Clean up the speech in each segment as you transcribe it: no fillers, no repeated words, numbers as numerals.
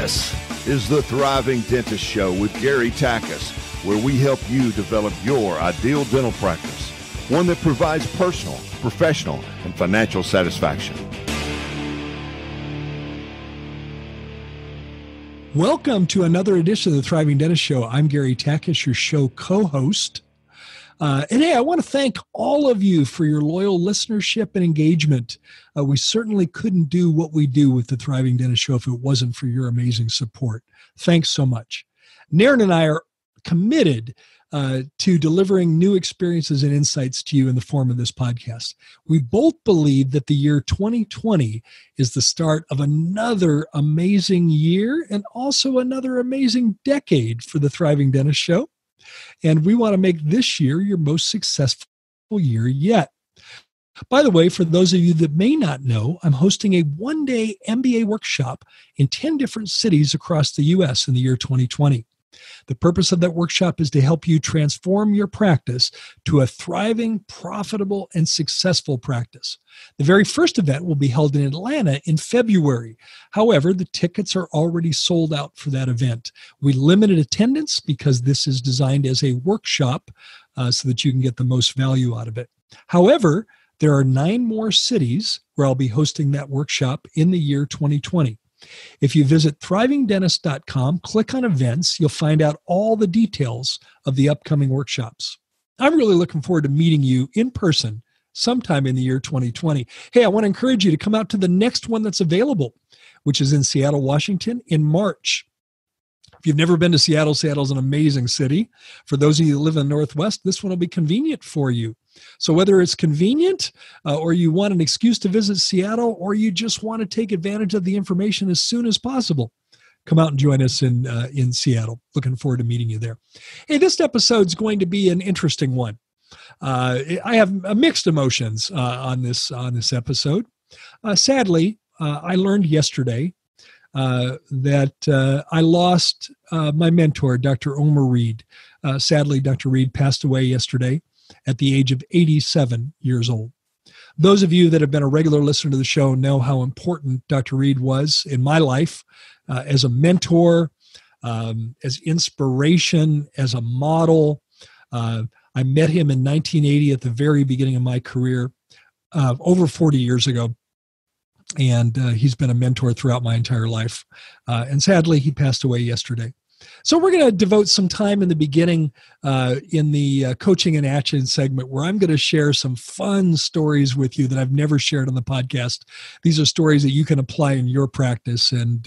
This is the Thriving Dentist Show with Gary Takacs, where we help you develop your ideal dental practice, one that provides personal, professional, and financial satisfaction. Welcome to another edition of the Thriving Dentist Show. I'm Gary Takacs, your show co-host. And hey, I want to thank all of you for your loyal listenership and engagement. We certainly couldn't do what we do with the Thriving Dentist Show if it wasn't for your amazing support. Thanks so much. Naren and I are committed to delivering new experiences and insights to you in the form of this podcast. We both believe that the year 2020 is the start of another amazing year and also another amazing decade for the Thriving Dentist Show. And we want to make this year your most successful year yet. By the way, for those of you that may not know, I'm hosting a one-day MBA workshop in 10 different cities across the U.S. in the year 2020. The purpose of that workshop is to help you transform your practice to a thriving, profitable, and successful practice. The very first event will be held in Atlanta in February. However, the tickets are already sold out for that event. We limited attendance because this is designed as a workshop so that you can get the most value out of it. However, there are 9 more cities where I'll be hosting that workshop in the year 2020. If you visit thrivingdentist.com, click on events, you'll find out all the details of the upcoming workshops. I'm really looking forward to meeting you in person sometime in the year 2020. Hey, I want to encourage you to come out to the next one that's available, which is in Seattle, Washington, in March. If you've never been to Seattle, Seattle's an amazing city. For those of you who live in the Northwest, this one will be convenient for you. So whether it's convenient or you want an excuse to visit Seattle or you just want to take advantage of the information as soon as possible, come out and join us in Seattle. Looking forward to meeting you there. Hey, this episode's going to be an interesting one. I have mixed emotions on this episode. Sadly, I learned yesterday that I lost my mentor, Dr. Omer Reed. Sadly, Dr. Reed passed away yesterday at the age of 87 years old. Those of you that have been a regular listener to the show know how important Dr. Reed was in my life as a mentor, as inspiration, as a model. I met him in 1980 at the very beginning of my career, over 40 years ago. And he's been a mentor throughout my entire life. And sadly, he passed away yesterday. So we're going to devote some time in the beginning in the coaching and action segment where I'm going to share some fun stories with you that I've never shared on the podcast. These are stories that you can apply in your practice, and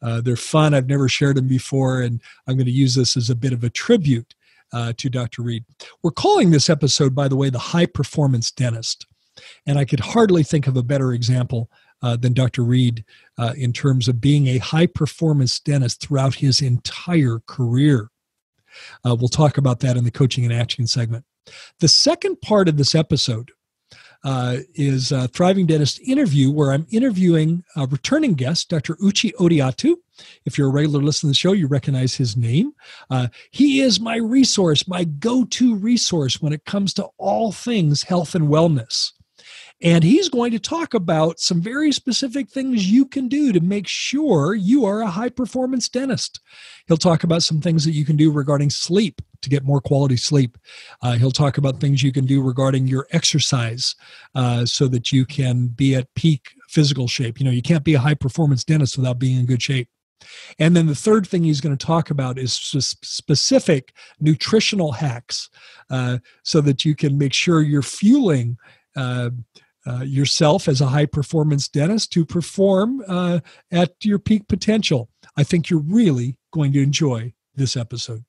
they're fun. I've never shared them before, and I'm going to use this as a bit of a tribute to Dr. Reed. We're calling this episode, by the way, The High Performance Dentist. And I could hardly think of a better example than Dr. Reed in terms of being a high-performance dentist throughout his entire career. We'll talk about that in the coaching and action segment. The second part of this episode is a Thriving Dentist interview, where I'm interviewing a returning guest, Dr. Uche Odiatu. If you're a regular listener to the show, you recognize his name. He is my resource, my go-to resource when it comes to all things health and wellness. And he's going to talk about some very specific things you can do to make sure you are a high-performance dentist. He'll talk about some things that you can do regarding sleep to get more quality sleep. He'll talk about things you can do regarding your exercise so that you can be at peak physical shape. You know, you can't be a high-performance dentist without being in good shape. And then the third thing he's going to talk about is specific nutritional hacks so that you can make sure you're fueling yourself as a high-performance dentist to perform at your peak potential. I think you're really going to enjoy this episode.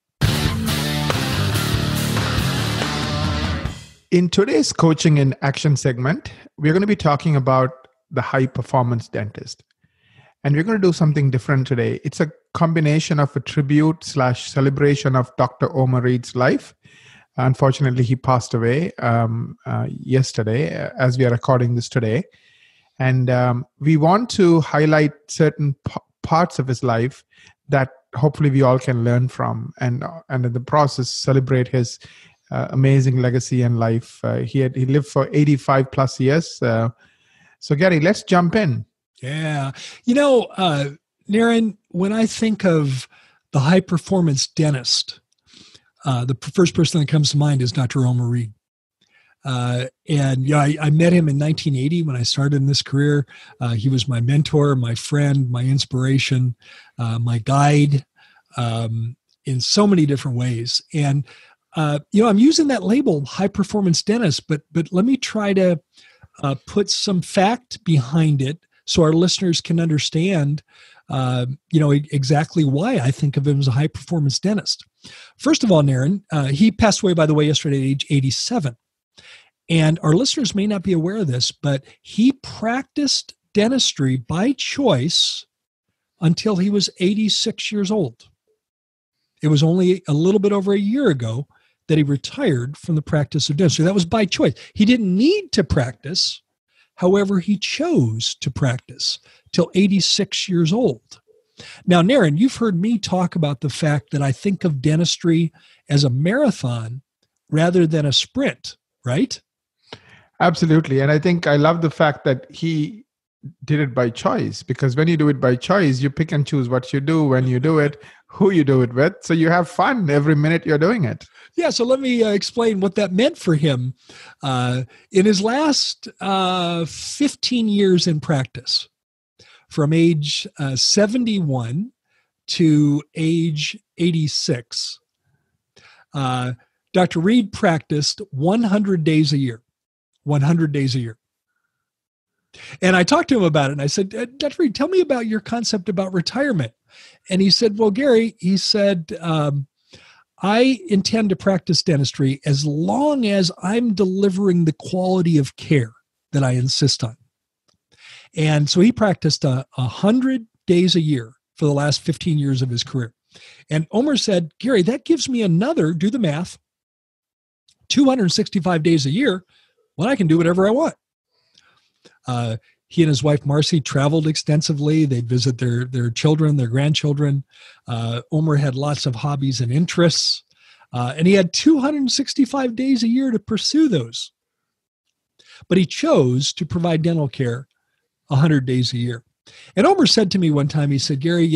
In today's coaching and action segment, we're going to be talking about the high-performance dentist. And we're going to do something different today. It's a combination of a tribute/celebration of Dr. Omer Reed's life. Unfortunately, he passed away yesterday as we are recording this today. And we want to highlight certain parts of his life that hopefully we all can learn from, and in the process celebrate his amazing legacy and life. He lived for 85 plus years. So Gary, let's jump in. Yeah. You know, Naren, when I think of the high-performance dentist, the first person that comes to mind is Dr. Omer Reed. And yeah, I met him in 1980 when I started in this career. He was my mentor, my friend, my inspiration, my guide in so many different ways. And, I'm using that label, high-performance dentist, but let me try to put some fact behind it so our listeners can understand exactly why I think of him as a high-performance dentist. First of all, Naren, he passed away, by the way, yesterday at age 87. And our listeners may not be aware of this, but he practiced dentistry by choice until he was 86 years old. It was only a little bit over a year ago that he retired from the practice of dentistry. That was by choice. He didn't need to practice. However, he chose to practice till 86 years old. Now, Naren, you've heard me talk about the fact that I think of dentistry as a marathon rather than a sprint, right? Absolutely. And I think I love the fact that he did it by choice, because when you do it by choice, you pick and choose what you do, when you do it, who you do it with. So you have fun every minute you're doing it. Yeah. So let me explain what that meant for him. In his last 15 years in practice, from age 71 to age 86, Dr. Reed practiced 100 days a year, 100 days a year. And I talked to him about it, and I said, Dr. Reed, tell me about your concept about retirement. And he said, well, Gary, he said, I intend to practice dentistry as long as I'm delivering the quality of care that I insist on. And so he practiced 100 days a year for the last 15 years of his career. And Omer said, Gary, that gives me another, do the math, 265 days a year when I can do whatever I want. He and his wife, Marcy, traveled extensively. They'd visit their children, their grandchildren. Omer had lots of hobbies and interests, and he had 265 days a year to pursue those. But he chose to provide dental care 100 days a year. And Omer said to me one time, he said, Gary,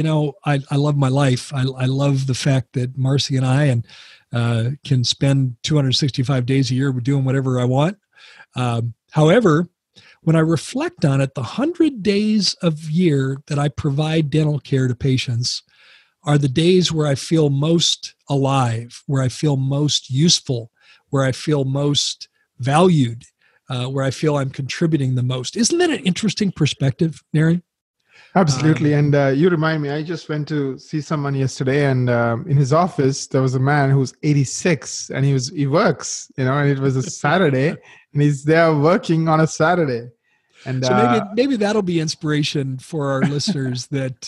I love my life. I love the fact that Marcy and I can spend 265 days a year doing whatever I want. However, when I reflect on it, the 100 days of year that I provide dental care to patients are the days where I feel most alive, where I feel most useful, where I feel most valued, where I feel I'm contributing the most. Isn't that an interesting perspective, Naren? Absolutely. And you remind me, I just went to see someone yesterday, and in his office, there was a man who's 86, and he works, and it was a Saturday, and he's there working on a Saturday. And so maybe that'll be inspiration for our listeners that,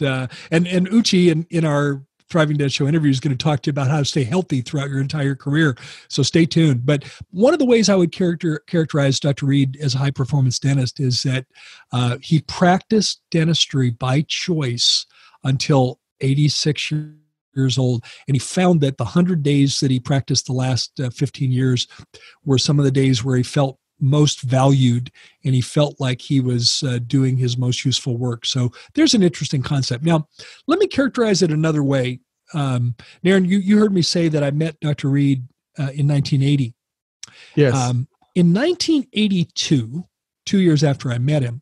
and Uche in our Thriving Dentist Show interview is going to talk to you about how to stay healthy throughout your entire career. So stay tuned. But one of the ways I would characterize Dr. Reed as a high-performance dentist is that he practiced dentistry by choice until 86 years old. And he found that the 100 days that he practiced the last 15 years were some of the days where he felt most valued, and he felt like he was doing his most useful work. So there's an interesting concept. Now, let me characterize it another way. Naren, you heard me say that I met Dr. Reed in 1980. Yes. In 1982, 2 years after I met him,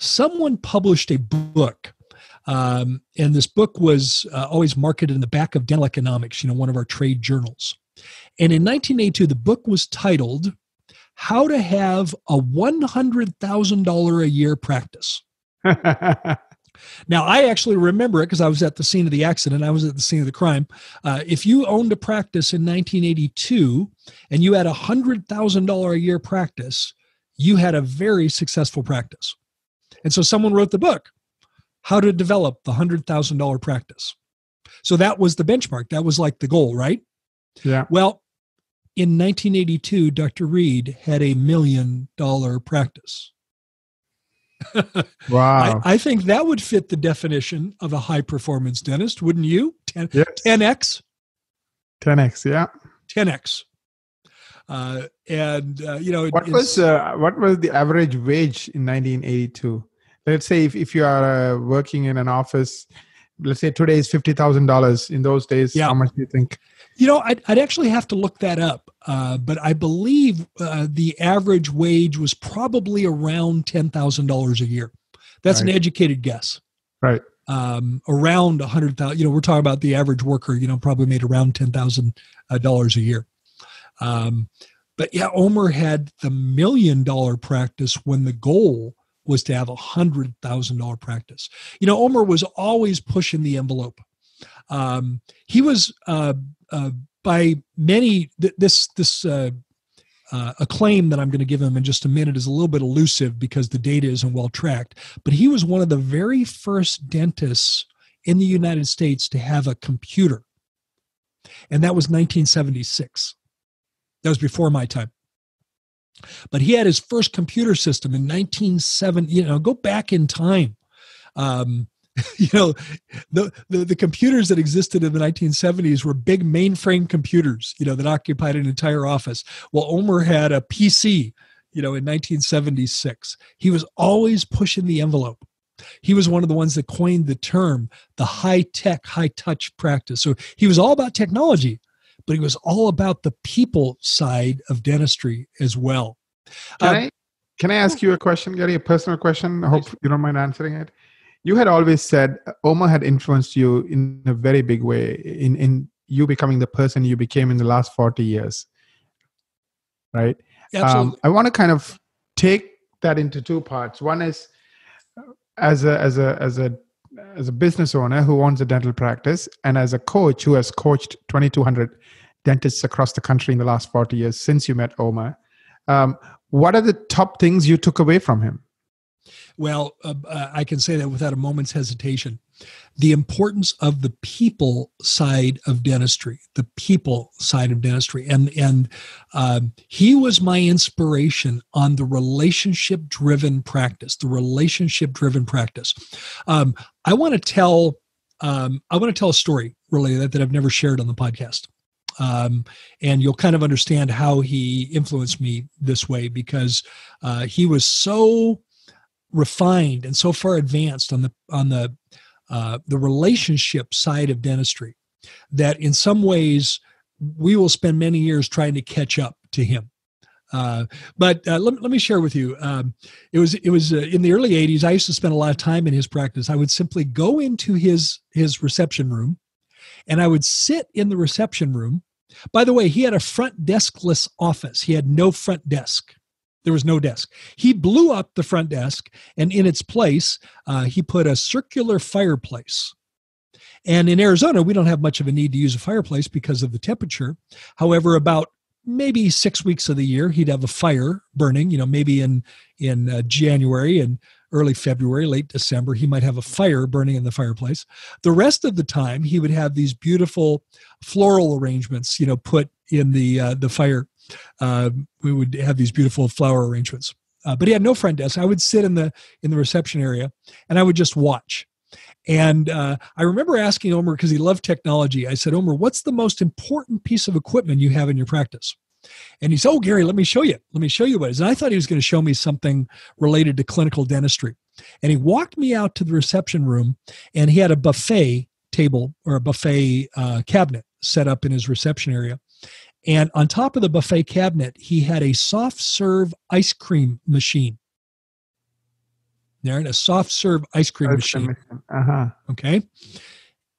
someone published a book. And this book was always marketed in the back of Dental Economics, one of our trade journals. And in 1982, the book was titled How to Have a $100,000 a Year Practice. Now, I actually remember it because I was at the scene of the accident. I was at the scene of the crime. If you owned a practice in 1982 and you had a $100,000 a year practice, you had a very successful practice. And so someone wrote the book, How to Develop the $100,000 Practice. So that was the benchmark. That was like the goal, right? Yeah. Well, in 1982, Dr. Reed had a $1 million practice. Wow. I think that would fit the definition of a high-performance dentist, wouldn't you? 10X? 10X, yeah. 10X. What was the average wage in 1982? Let's say if you are working in an office, let's say today is $50,000. In those days, how much do you think? You know, I'd actually have to look that up, but I believe the average wage was probably around $10,000 a year. That's an educated guess. Right. Around $100,000. You know, we're talking about the average worker, you know, probably made around $10,000 a year. But yeah, Omer had the $1 million practice when the goal was to have a $100,000 practice. You know, Omer was always pushing the envelope. He was by many, this acclaim that I'm going to give him in just a minute is a little bit elusive because the data isn't well tracked, but he was one of the very first dentists in the United States to have a computer. And that was 1976. That was before my time. But he had his first computer system in 1970. You know, go back in time. You know, the computers that existed in the 1970s were big mainframe computers, you know, that occupied an entire office. Well, Omer had a PC, you know, in 1976. He was always pushing the envelope. He was one of the ones that coined the term, the high-tech, high-touch practice. So he was all about technology, but he was all about the people side of dentistry as well. Can I ask you a question, Gary, a personal question? I hope you don't mind answering it. You had always said Omer had influenced you in a very big way in you becoming the person you became in the last 40 years, right? Absolutely. I want to kind of take that into two parts. One is as a business owner who owns a dental practice and as a coach who has coached 2,200 dentists across the country in the last 40 years since you met Omer, what are the top things you took away from him? Well, I can say that without a moment's hesitation. The importance of the people side of dentistry, And he was my inspiration on the relationship-driven practice, I want to tell a story, really, that I've never shared on the podcast. And you'll kind of understand how he influenced me this way because he was so refined and so far advanced on the relationship side of dentistry that in some ways we will spend many years trying to catch up to him. But let me share with you. It was in the early 80s. I used to spend a lot of time in his practice. I would simply go into his reception room, and I would sit in the reception room. By the way, he had a front deskless office. He had no front desk. There was no desk. He blew up the front desk, and in its place, he put a circular fireplace. And in Arizona, we don't have much of a need to use a fireplace because of the temperature. However, about maybe 6 weeks of the year, he'd have a fire burning, you know, maybe in January and early February, late December, he might have a fire burning in the fireplace. The rest of the time, he would have these beautiful floral arrangements, you know, put in the fire. We would have these beautiful flower arrangements, but he had no front desk. I would sit in the reception area and I would just watch. And I remember asking Omer, because he loved technology. I said, Omer, what's the most important piece of equipment you have in your practice? And he said, oh, Gary, let me show you what it is. And I thought he was going to show me something related to clinical dentistry. And he walked me out to the reception room, and he had a buffet table or a buffet cabinet set up in his reception area. And on top of the buffet cabinet, he had a soft serve ice cream machine. Naren, a soft serve ice cream machine. Okay.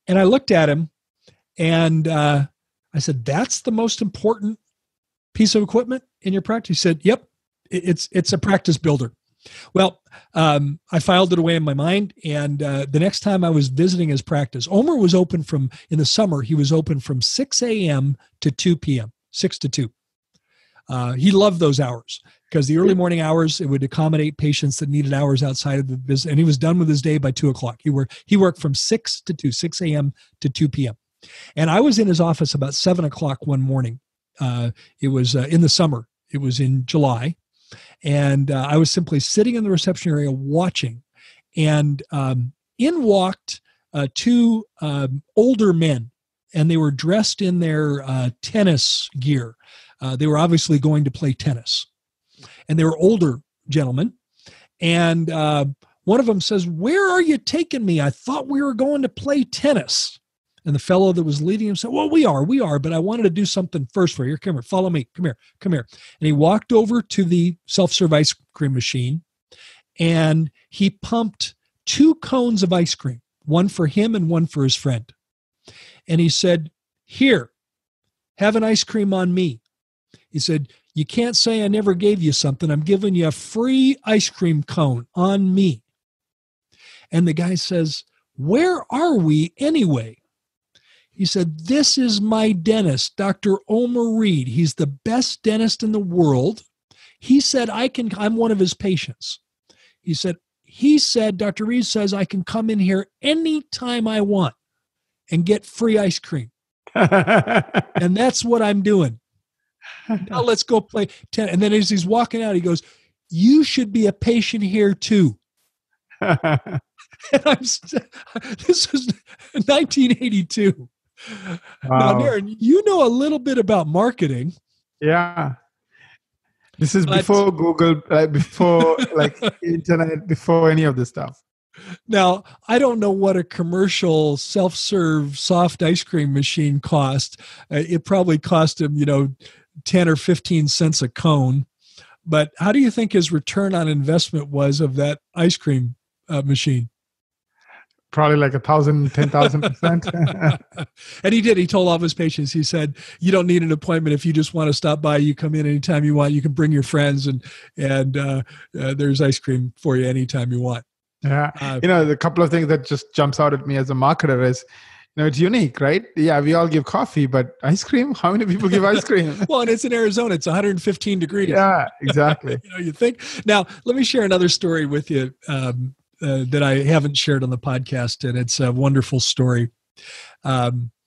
And I looked at him and I said, that's the most important piece of equipment in your practice? He said, yep, it's a practice builder. Well, I filed it away in my mind, and the next time I was visiting his practice, Omer was open in the summer, he was open from 6 a.m. to 2 p.m., 6 to 2. He loved those hours because the early morning hours, it would accommodate patients that needed hours outside of the business, and he was done with his day by 2 o'clock. He worked from 6 to 2, 6 a.m. to 2 p.m. And I was in his office about 7 o'clock one morning. It was in the summer. It was in July. And I was simply sitting in the reception area watching, and in walked two older men, and they were dressed in their tennis gear. They were obviously going to play tennis, and they were older gentlemen. And One of them says, where are you taking me? I thought we were going to play tennis. And the fellow that was leading him said, well, we are, but I wanted to do something first for you. Come here, follow me. Come here. And he walked over to the self-serve ice cream machine, and he pumped 2 cones of ice cream, one for him and one for his friend. And he said, here, have an ice cream on me. He said, you can't say I never gave you something. I'm giving you a free ice cream cone on me. And the guy says, where are we anyway? He said, this is my dentist, Dr. Omer Reed. He's the best dentist in the world. He said, I'm one of his patients. He said, Dr. Reed says, I can come in here anytime I want and get free ice cream. And that's what I'm doing. Now let's go play tennis. And then as he's walking out, he goes, you should be a patient here too. And this was 1982. Wow. Now, Naren, you know a little bit about marketing. Yeah. This is before Google, before internet, before any of this stuff. Now, I don't know what a commercial self-serve soft ice cream machine cost. It probably cost him, 10 or 15 cents a cone. But how do you think his return on investment was of that ice cream machine? Probably like 1,000, 10,000%. And he did. He told all of his patients, he said, you don't need an appointment. If you just want to stop by, you come in anytime you want. You can bring your friends and there's ice cream for you anytime you want. Yeah. The couple of things that just jumps out at me as a marketer is, it's unique, right? Yeah, we all give coffee, but ice cream? How many people give ice cream? Well, and it's in Arizona. It's 115 degrees. Yeah, exactly. You think. Now, let me share another story with you that I haven't shared on the podcast, and it's a wonderful story. Omer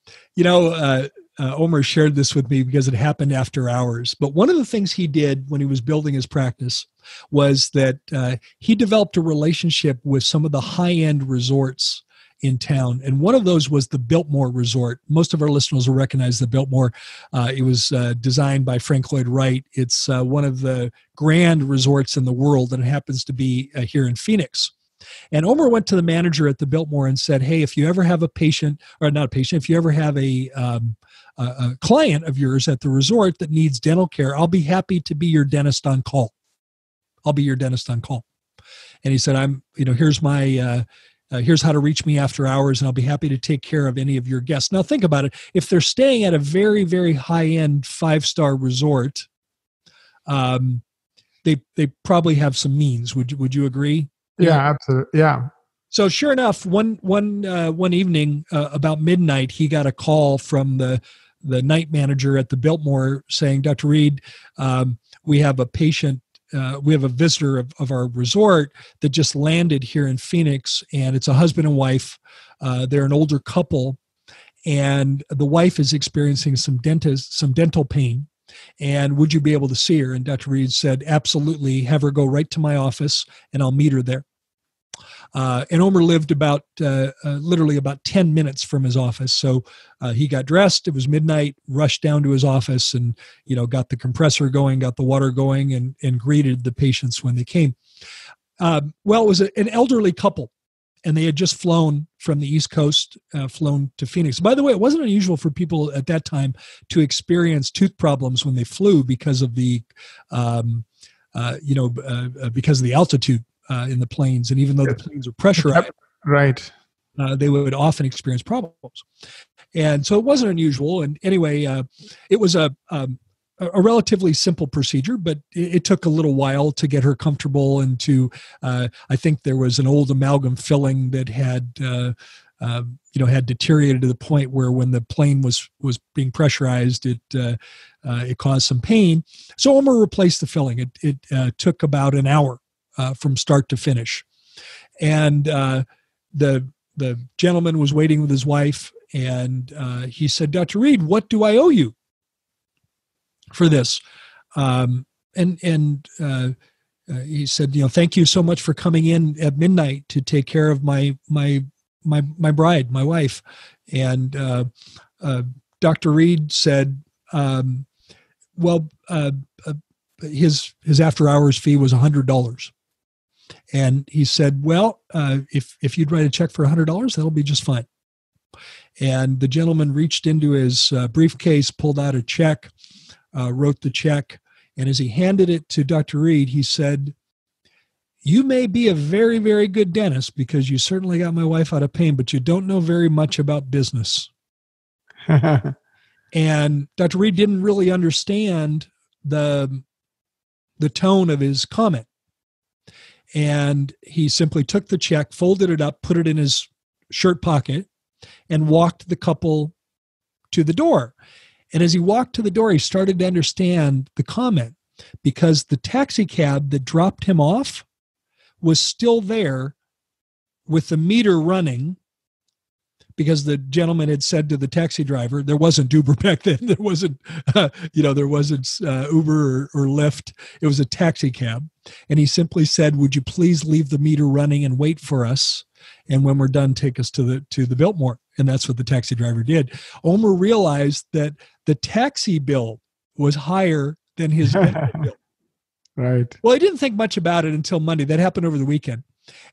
shared this with me because it happened after hours. But one of the things he did when he was building his practice was that he developed a relationship with some of the high-end resorts in town. And one of those was the Biltmore Resort. Most of our listeners will recognize the Biltmore. It was designed by Frank Lloyd Wright. It's one of the grand resorts in the world, and it happens to be here in Phoenix. And Omer went to the manager at the Biltmore and said, hey, if you ever have a client of yours at the resort that needs dental care, I'll be happy to be your dentist on call. And he said, here's how to reach me after hours, and I'll be happy to take care of any of your guests. Now think about it. If they're staying at a very, very high-end 5-star resort, they probably have some means. Would you agree? Yeah, absolutely. Yeah. So sure enough, one evening about midnight, he got a call from the night manager at the Biltmore saying, Dr. Reed, we have a patient, visitor of our resort that just landed here in Phoenix, and it's a husband and wife. They're an older couple, and the wife is experiencing some dental pain. And would you be able to see her? And Dr. Reed said, absolutely. Have her go right to my office, and I'll meet her there. And Omer lived literally about 10 minutes from his office. So he got dressed. It was midnight, rushed down to his office and, got the compressor going, got the water going, and greeted the patients when they came. It was an elderly couple, and they had just flown from the East Coast, flown to Phoenix. By the way, it wasn't unusual for people at that time to experience tooth problems when they flew because of the altitude in the planes. And even though the planes were pressurized, right, they would often experience problems. And so it wasn't unusual. And anyway, it was a relatively simple procedure, but it took a little while to get her comfortable and to, I think there was an old amalgam filling that had deteriorated to the point where when the plane was being pressurized, it caused some pain. So Omer replaced the filling. It took about an hour from start to finish. And the gentleman was waiting with his wife, and he said, Dr. Reed, what do I owe you for this? He said, thank you so much for coming in at midnight to take care of my bride, my wife. And Dr. Reed said, his after hours fee was $100. And he said, well, if you'd write a check for $100, that'll be just fine. And the gentleman reached into his briefcase, pulled out a check, wrote the check. And as he handed it to Dr. Reed, he said, you may be a very, very good dentist because you certainly got my wife out of pain, but you don't know very much about business. And Dr. Reed didn't really understand the tone of his comment. And he simply took the check, folded it up, put it in his shirt pocket, and walked the couple to the door. And as he walked to the door, he started to understand the comment because the taxi cab that dropped him off was still there with the meter running because the gentleman had said to the taxi driver, there wasn't Uber back then. There wasn't, Uber or Lyft. It was a taxi cab. And he simply said, would you please leave the meter running and wait for us? And when we're done, take us to the Biltmore. And that's what the taxi driver did. Omer realized that the taxi bill was higher than his bill. Right. Well, he didn't think much about it until Monday. That happened over the weekend.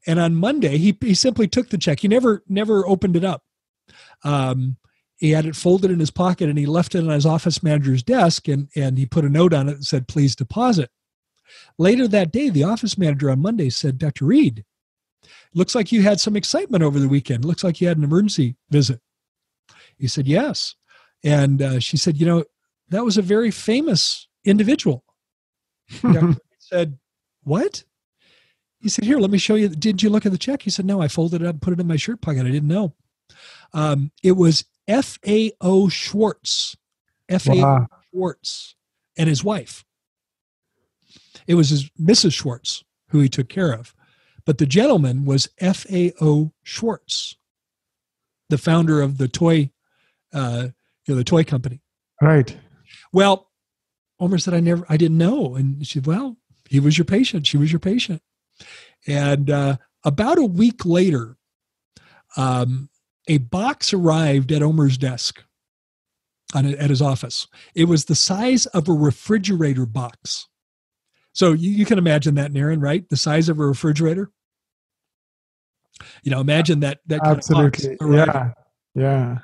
And on Monday, he simply took the check. He never opened it up. He had it folded in his pocket and he left it on his office manager's desk and he put a note on it and said, please deposit. Later that day, the office manager on Monday said, Dr. Reed, looks like you had some excitement over the weekend. Looks like you had an emergency visit. He said, yes. And she said, that was a very famous individual. Dr. Reed said, what? He said, here, let me show you. Did you look at the check? He said, no, I folded it up and put it in my shirt pocket. I didn't know. It was F.A.O. Schwarz. F.A.O. Wow. Schwarz and his wife. It was Mrs. Schwarz who he took care of. But the gentleman was F.A.O. Schwarz, the founder of the toy, the toy company. Right. Well, Omer said, I didn't know. And she said, well, he was your patient. She was your patient. And about a week later, a box arrived at Omer's desk, at his office. It was the size of a refrigerator box. So you can imagine that, Naren, right? The size of a refrigerator. Imagine that kind Absolutely. Of box. Arriving. Yeah.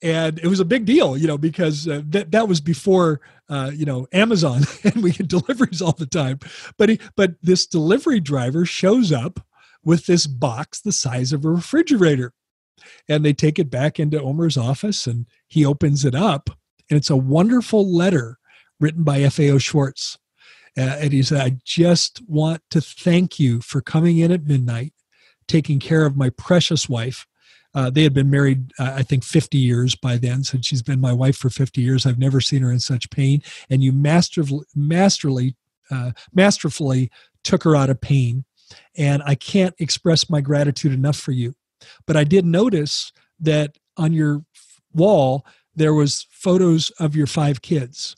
And it was a big deal, because that was before, Amazon, and we get deliveries all the time. But this delivery driver shows up with this box the size of a refrigerator, and they take it back into Omer's office, and he opens it up, and it's a wonderful letter written by F.A.O. Schwarz. And he said, I just want to thank you for coming in at midnight, taking care of my precious wife. They had been married, I think, 50 years by then. Since she's been my wife for 50 years, I've never seen her in such pain. And you masterfully took her out of pain. And I can't express my gratitude enough for you. But I did notice that on your wall, there was photos of your 5 kids.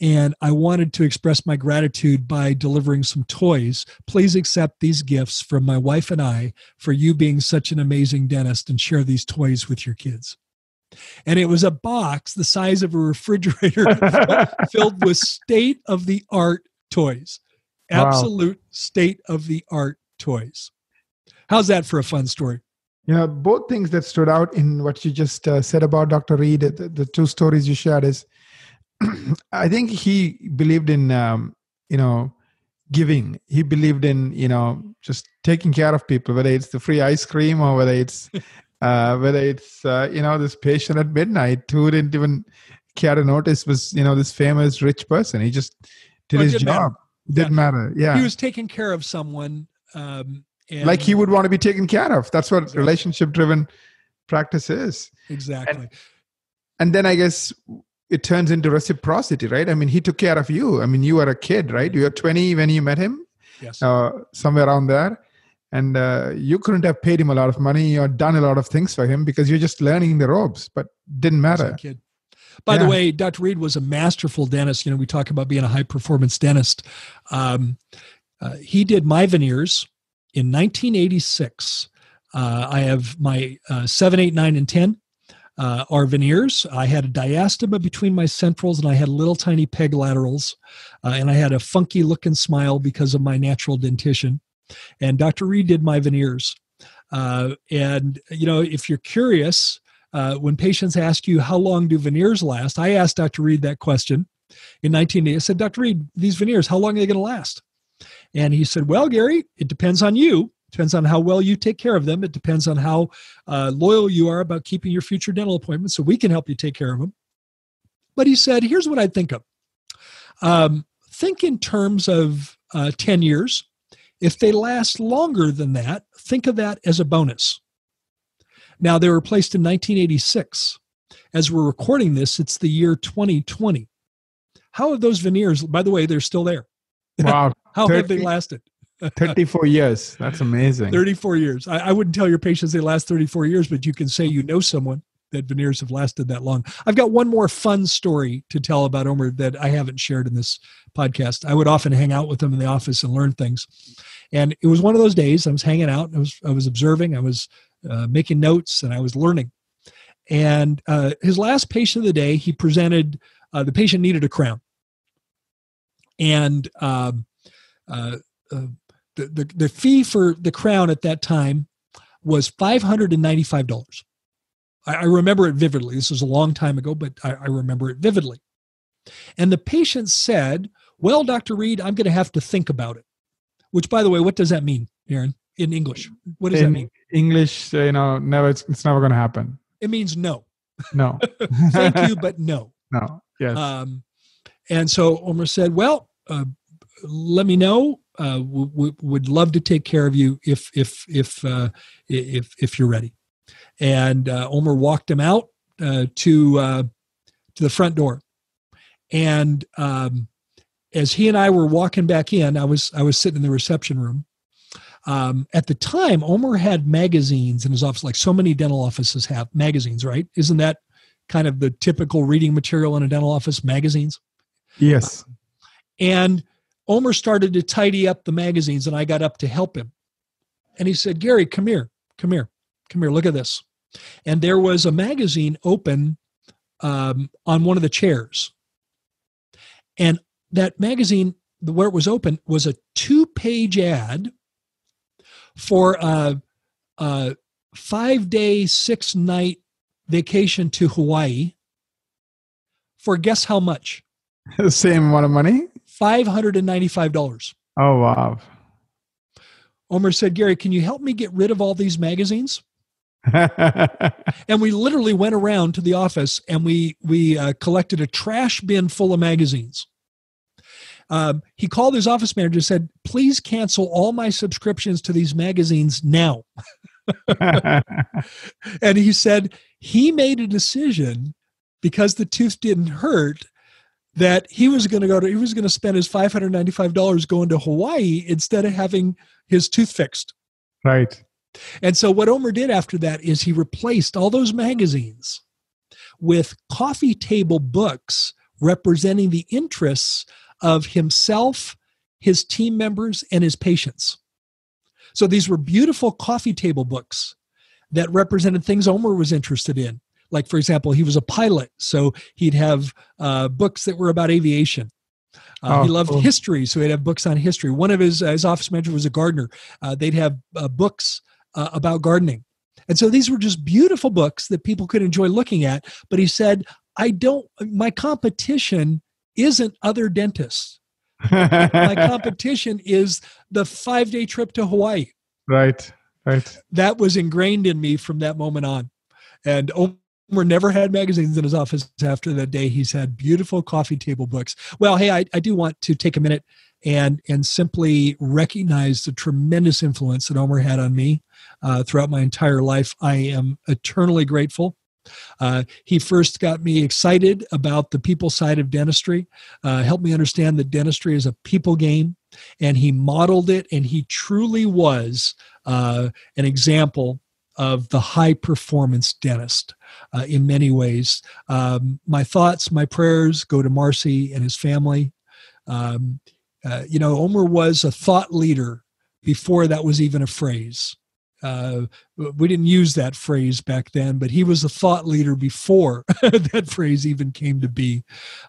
And I wanted to express my gratitude by delivering some toys. Please accept these gifts from my wife and I for you being such an amazing dentist and share these toys with your kids. And it was a box the size of a refrigerator filled with state-of-the-art toys. Absolute wow. State-of-the-art toys. How's that for a fun story? Both things that stood out in what you just said about Dr. Reed, the two stories you shared is, I think he believed in, giving. He believed in, just taking care of people, whether it's the free ice cream or whether it's this patient at midnight who didn't even care to notice was, this famous rich person. He just did his job. Didn't matter. Yeah. He was taking care of someone. Like he would want to be taken care of. That's what relationship-driven practice is. Exactly. And then I guess it turns into reciprocity, right? I mean, he took care of you. I mean, you were a kid, right? You were 20 when you met him, yes, somewhere around there. And you couldn't have paid him a lot of money or done a lot of things for him because you're just learning the ropes, but didn't matter. Kid. By the way, Dr. Reed was a masterful dentist. We talk about being a high-performance dentist. He did my veneers in 1986. I have my 7, 8, 9, and 10. Are veneers. I had a diastema between my centrals and I had little tiny peg laterals and I had a funky look and smile because of my natural dentition. And Dr. Reed did my veneers. And, you know, if you're curious, when patients ask you, how long do veneers last? I asked Dr. Reed that question in 1980. I said, Dr. Reed, these veneers, how long are they going to last? And he said, well, Gary, it depends on you. It depends on how well you take care of them. It depends on how loyal you are about keeping your future dental appointments, so we can help you take care of them. But he said, here's what I think of. Think in terms of 10 years. If they last longer than that, think of that as a bonus. Now, they were placed in 1986. As we're recording this, it's the year 2020. How have those veneers, by the way, they're still there. Wow. How have they lasted? 34 years. That's amazing. 34 years. I wouldn't tell your patients they last 34 years, but you can say you know someone that veneers have lasted that long. I've got one more fun story to tell about Omer that I haven't shared in this podcast. I would often hang out with him in the office and learn things. And it was one of those days I was hanging out, and I was observing, I was making notes, and I was learning. And his last patient of the day, he presented, the patient needed a crown. And the fee for the crown at that time was $595. I remember it vividly. This was a long time ago, but I remember it vividly. And the patient said, well, Dr. Reed, I'm going to have to think about it. Which, by the way, what does that mean, Naren, in English? What does that mean? English, you know, never, it's never going to happen. It means no. No. Thank you, but no. No, yes. And so Omer said, well, let me know. Would love to take care of you if you're ready. And Omer walked him out to the front door. And as he and I were walking back in, I was sitting in the reception room. At the time, Omer had magazines in his office, like so many dental offices have magazines, right? Isn't that kind of the typical reading material in a dental office, magazines? Yes. And Omer started to tidy up the magazines, and I got up to help him. And he said, Gary, come here, look at this. And there was a magazine open on one of the chairs. And that magazine, where it was open, was a 2-page ad for a 5-day, 6-night vacation to Hawaii for guess how much? The same amount of money? $595. Oh, wow. Omer said, Gary, can you help me get rid of all these magazines? And we literally went around to the office, and we collected a trash bin full of magazines. He called his office manager and said, please cancel all my subscriptions to these magazines now. And he said he made a decision because the tooth didn't hurt that he was going to spend his $595 going to Hawaii instead of having his tooth fixed. Right. And so what Omer did after that is he replaced all those magazines with coffee table books representing the interests of himself, his team members, and his patients. So these were beautiful coffee table books that represented things Omer was interested in. Like, for example, he was a pilot, so he'd have books that were about aviation. He loved history, so he'd have books on history. One of his office manager was a gardener. They'd have books about gardening. And so these were just beautiful books that people could enjoy looking at. But he said, my competition isn't other dentists. My competition is the 5-day trip to Hawaii. Right. That was ingrained in me from that moment on. And Omer never had magazines in his office after that day. He's had beautiful coffee table books. Well, hey, I do want to take a minute and simply recognize the tremendous influence that Omer had on me throughout my entire life. I am eternally grateful. He first got me excited about the people side of dentistry, helped me understand that dentistry is a people game, and he modeled it, and he truly was an example of the high-performance dentist in many ways. My thoughts, my prayers go to Marcy and his family. Omer was a thought leader before that was even a phrase. We didn't use that phrase back then, but he was a thought leader before that phrase even came to be.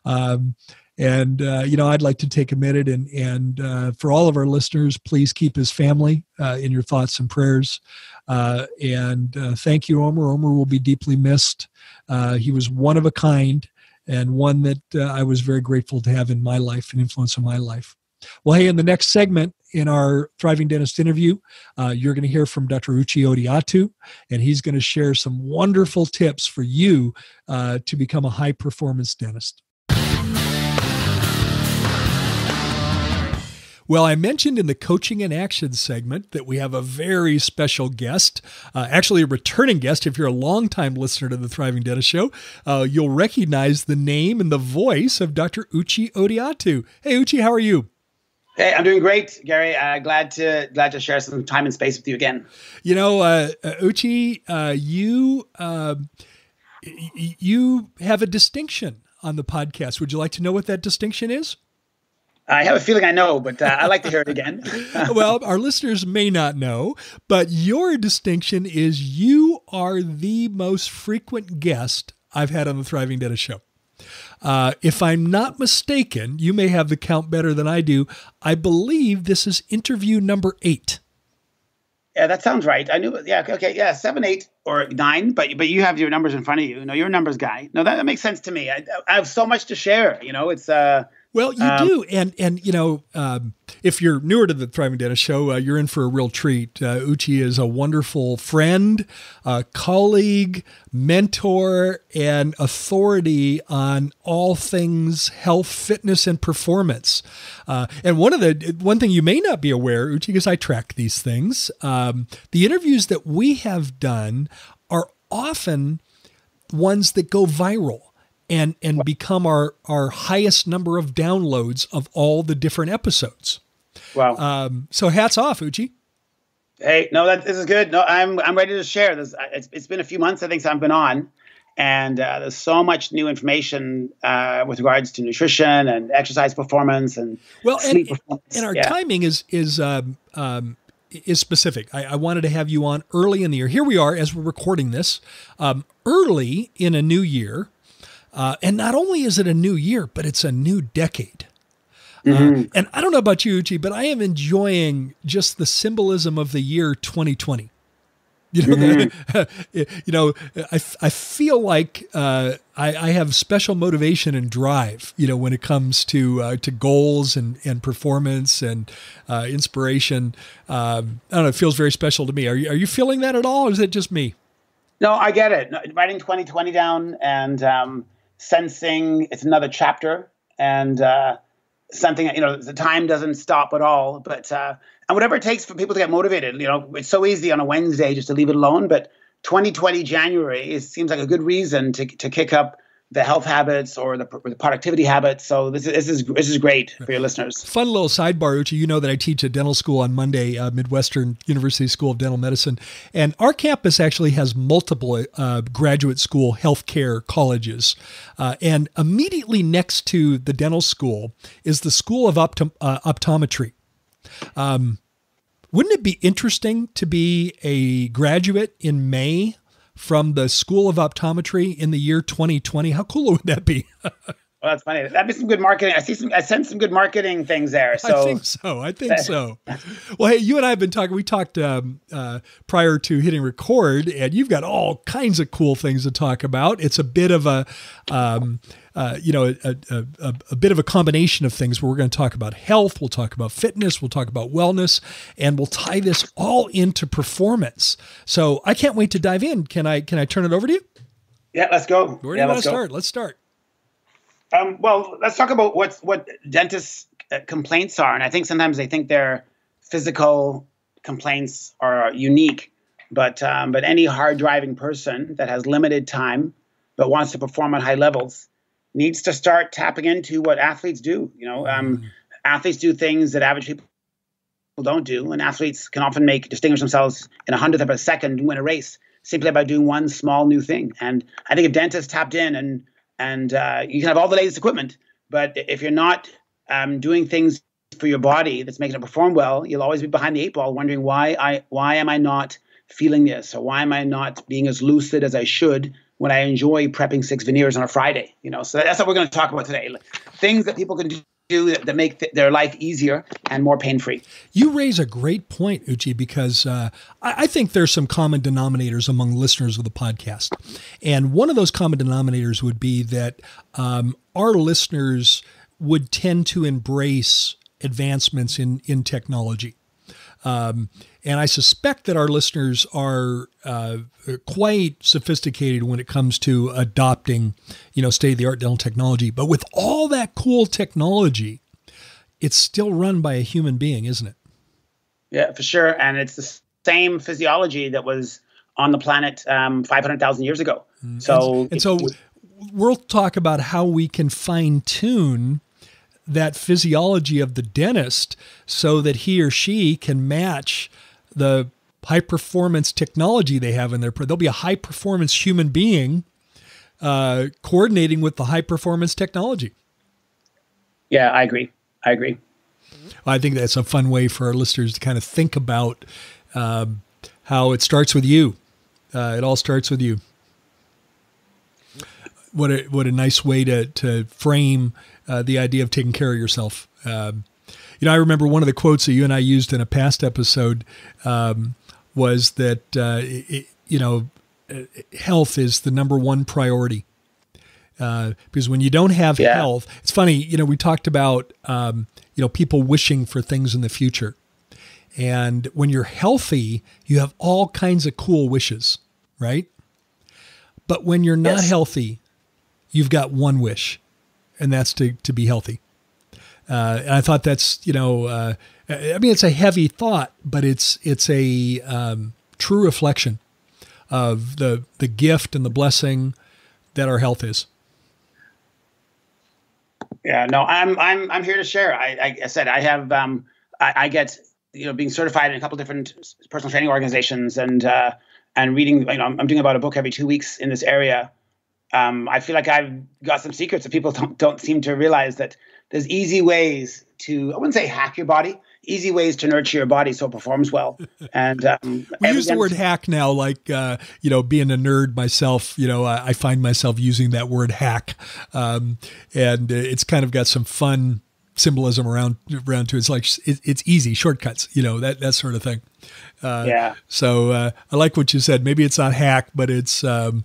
You know, I'd like to take a minute and for all of our listeners, please keep his family in your thoughts and prayers. Thank you, Omer. Omer will be deeply missed. He was one of a kind and one that I was very grateful to have in my life and influence in my life. Well, hey, in the next segment in our Thriving Dentist interview, you're going to hear from Dr. Uche Odiatu, and he's going to share some wonderful tips for you to become a high-performance dentist. Well, I mentioned in the Coaching in Action segment that we have a very special guest, actually a returning guest. If you're a longtime listener to the Thriving Dentist Show, you'll recognize the name and the voice of Dr. Uche Odiatu. Hey, Uche, how are you? Hey, I'm doing great, Gary. Glad to share some time and space with you again. You know, Uche, you have a distinction on the podcast. Would you like to know what that distinction is? I have a feeling I know, but I like to hear it again. Well, our listeners may not know, but your distinction is you are the most frequent guest I've had on the Thriving Dentist Show. If I'm not mistaken, you may have the count better than I do. I believe this is interview number 8. Yeah, that sounds right. I knew. Yeah. Okay. Yeah. 7, 8 or 9, but you have your numbers in front of you. You know, you're a numbers guy. No, that makes sense to me. I have so much to share, you know, it's, well, you do. And you know, if you're newer to the Thriving Dentist Show, you're in for a real treat. Uche is a wonderful friend, colleague, mentor, and authority on all things health, fitness, and performance. And one thing you may not be aware, Uche, because I track these things, the interviews that we have done are often ones that go viral and become our highest number of downloads of all the different episodes. Wow. So hats off, Uche. Hey, no, this is good. No, I'm ready to share this. It's been a few months, I think, since I've been on, and there's so much new information with regards to nutrition and exercise performance and sleep performance. And our timing is specific. I wanted to have you on early in the year. Here we are as we're recording this, early in a new year. And not only is it a new year, but it's a new decade. And I don't know about you, Uche, but I am enjoying just the symbolism of the year 2020. You know, I feel like I have special motivation and drive, you know, when it comes to goals and performance and inspiration. I don't know, it feels very special to me. Are you feeling that at all, or is it just me? No, I get it. No, writing 2020 down and sensing it's another chapter and something, you know, the time doesn't stop at all. But and whatever it takes for people to get motivated, you know, it's so easy on a Wednesday just to leave it alone. But 2020 January seems like a good reason to kick up the health habits or the productivity habits. So this is great for your listeners. Fun little sidebar, Uche. You know that I teach at dental school on Monday, Midwestern University School of Dental Medicine. And our campus actually has multiple graduate school healthcare colleges. And immediately next to the dental school is the School of Optometry. Wouldn't it be interesting to be a graduate in May from the School of Optometry in the year 2020. How cool would that be? Well, that's funny. That'd be some good marketing. I sense some good marketing things there. So. I think so. Well, hey, you and I have been talking. We talked prior to hitting record, and you've got all kinds of cool things to talk about. It's a bit of a, a bit of a combination of things where we're going to talk about health. We'll talk about fitness. We'll talk about wellness, and we'll tie this all into performance. So I can't wait to dive in. Can I turn it over to you? Yeah, let's go. Where do you want to start? Let's start. Well, let's talk about what dentists' complaints are. And I think sometimes they think their physical complaints are unique, but any hard driving person that has limited time but wants to perform at high levels needs to start tapping into what athletes do. You know, athletes do things that average people don't do, and athletes can often distinguish themselves in 100th of a second and win a race simply by doing one small new thing. And I think if dentists tapped in and you can have all the latest equipment, but if you're not doing things for your body that's making it perform well, you'll always be behind the 8 ball, wondering why am I not feeling this, or why am I not being as lucid as I should when I enjoy prepping 6 veneers on a Friday? You know, so that's what we're going to talk about today. Things that people can do that make their life easier and more pain-free. You raise a great point, Uche, because I think there's some common denominators among listeners of the podcast. And one of those common denominators would be that our listeners would tend to embrace advancements in technology. And I suspect that our listeners are quite sophisticated when it comes to adopting, you know, state-of-the-art dental technology. But with all that cool technology, it's still run by a human being, isn't it? Yeah, for sure. And it's the same physiology that was on the planet 500,000 years ago. So we'll talk about how we can fine-tune that physiology of the dentist so that he or she can match the high performance technology they have in their, there'll be a high performance human being coordinating with the high performance technology. Yeah, I agree. I agree. I think that's a fun way for our listeners to kind of think about how it starts with you. It all starts with you. What a nice way to frame the idea of taking care of yourself. You know, I remember one of the quotes that you and I used in a past episode was that, you know, health is the #1 priority. Because when you don't have health, it's funny, you know, we talked about, you know, people wishing for things in the future. And when you're healthy, you have all kinds of cool wishes, right? But when you're not healthy, you've got one wish, and that's to be healthy. And I thought that's, you know, I mean, it's a heavy thought, but it's a true reflection of the gift and the blessing that our health is. Yeah, no, I'm here to share. I said, I have, I get, you know, being certified in a couple different personal training organizations and reading, you know, I'm doing about a book every 2 weeks in this area. I feel like I've got some secrets that people don't seem to realize, that there's easy ways to, I wouldn't say hack your body, easy ways to nurture your body so it performs well. And we use the word hack now, like, you know, being a nerd myself, you know, I find myself using that word hack. And it's kind of got some fun symbolism around to it. It's like, it's easy shortcuts, you know, that sort of thing. Yeah. So, I like what you said. Maybe it's not hack, but it's some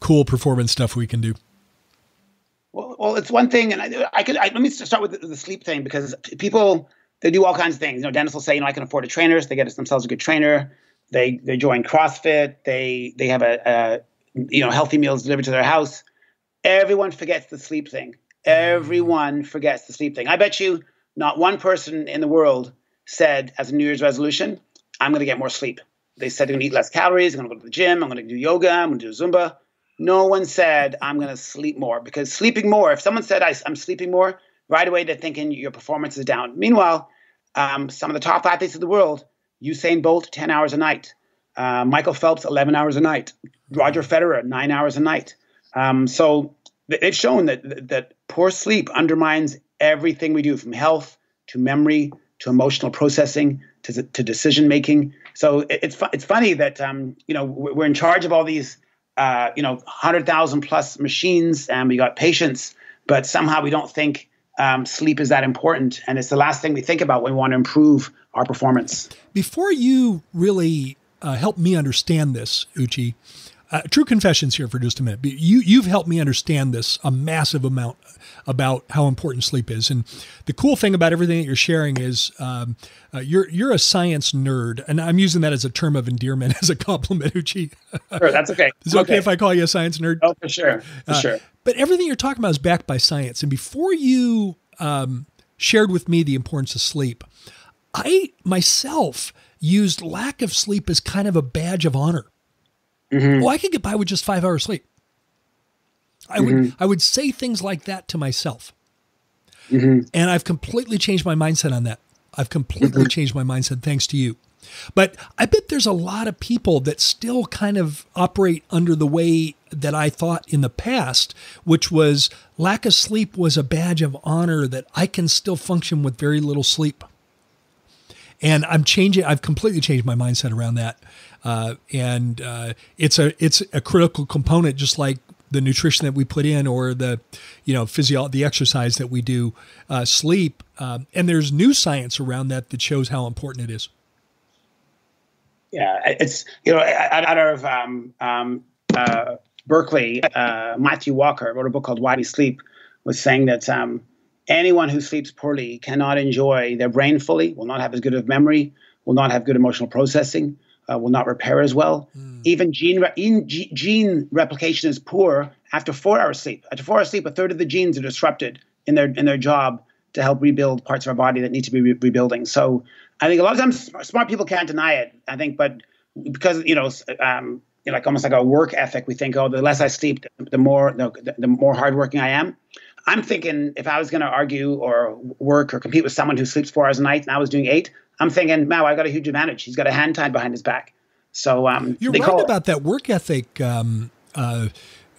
cool performance stuff we can do. Well, it's one thing. And let me start with the sleep thing, because people, they do all kinds of things. You know, dentists will say, you know, I can afford a trainer. So they get themselves a good trainer. They join CrossFit. They have you know, healthy meals delivered to their house. Everyone forgets the sleep thing. Everyone forgets the sleep thing. I bet you not one person in the world said as a New Year's resolution, I'm going to get more sleep. They said they're going to eat less calories, I'm going to go to the gym, I'm going to do yoga, I'm going to do Zumba. No one said I'm going to sleep more, because sleeping more, if someone said I'm sleeping more, right away they're thinking your performance is down. Meanwhile, some of the top athletes of the world, Usain Bolt, 10 hours a night. Michael Phelps, 11 hours a night. Roger Federer, 9 hours a night. So it's shown that poor sleep undermines everything we do, from health to memory to emotional processing to decision making. So it's funny that you know, we're in charge of all these you know, 100,000 plus machines, and we got patients, but somehow we don't think sleep is that important, and it's the last thing we think about when we want to improve our performance. Before you really help me understand this, Uche. True confessions here for just a minute. You've helped me understand this a massive amount about how important sleep is. And the cool thing about everything that you're sharing is you're a science nerd. And I'm using that as a term of endearment, as a compliment, Uche. Sure, that's okay. Is it okay if I call you a science nerd? Oh, for sure. For sure. But everything you're talking about is backed by science. And before you shared with me the importance of sleep, I myself used lack of sleep as kind of a badge of honor. Mm-hmm. Well, I could get by with just 5 hours sleep. I would say things like that to myself. Mm-hmm. And I've completely changed my mindset on that. I've completely changed my mindset thanks to you. But I bet there's a lot of people that still kind of operate under the way that I thought in the past, which was lack of sleep was a badge of honor, that I can still function with very little sleep. And I'm changing. I've completely changed my mindset around that. It's a critical component, just like the nutrition that we put in, or the, the exercise that we do, sleep. And there's new science around that that shows how important it is. Yeah, it's, out of Berkeley, Matthew Walker wrote a book called Why We Sleep, was saying that anyone who sleeps poorly cannot enjoy their brain fully, will not have as good of memory, will not have good emotional processing, will not repair as well. Mm. Even gene replication is poor after 4 hours sleep. After 4 hours sleep, a third of the genes are disrupted in their job to help rebuild parts of our body that need to be rebuilding. So I think a lot of times smart people can't deny it, I think, but because, almost like a work ethic, we think, oh, the less I sleep, the more hardworking I am. I'm thinking if I was going to argue or work or compete with someone who sleeps 4 hours a night and I was doing 8, I'm thinking, wow, I got a huge advantage. He's got a hand tied behind his back. So you're right about that work ethic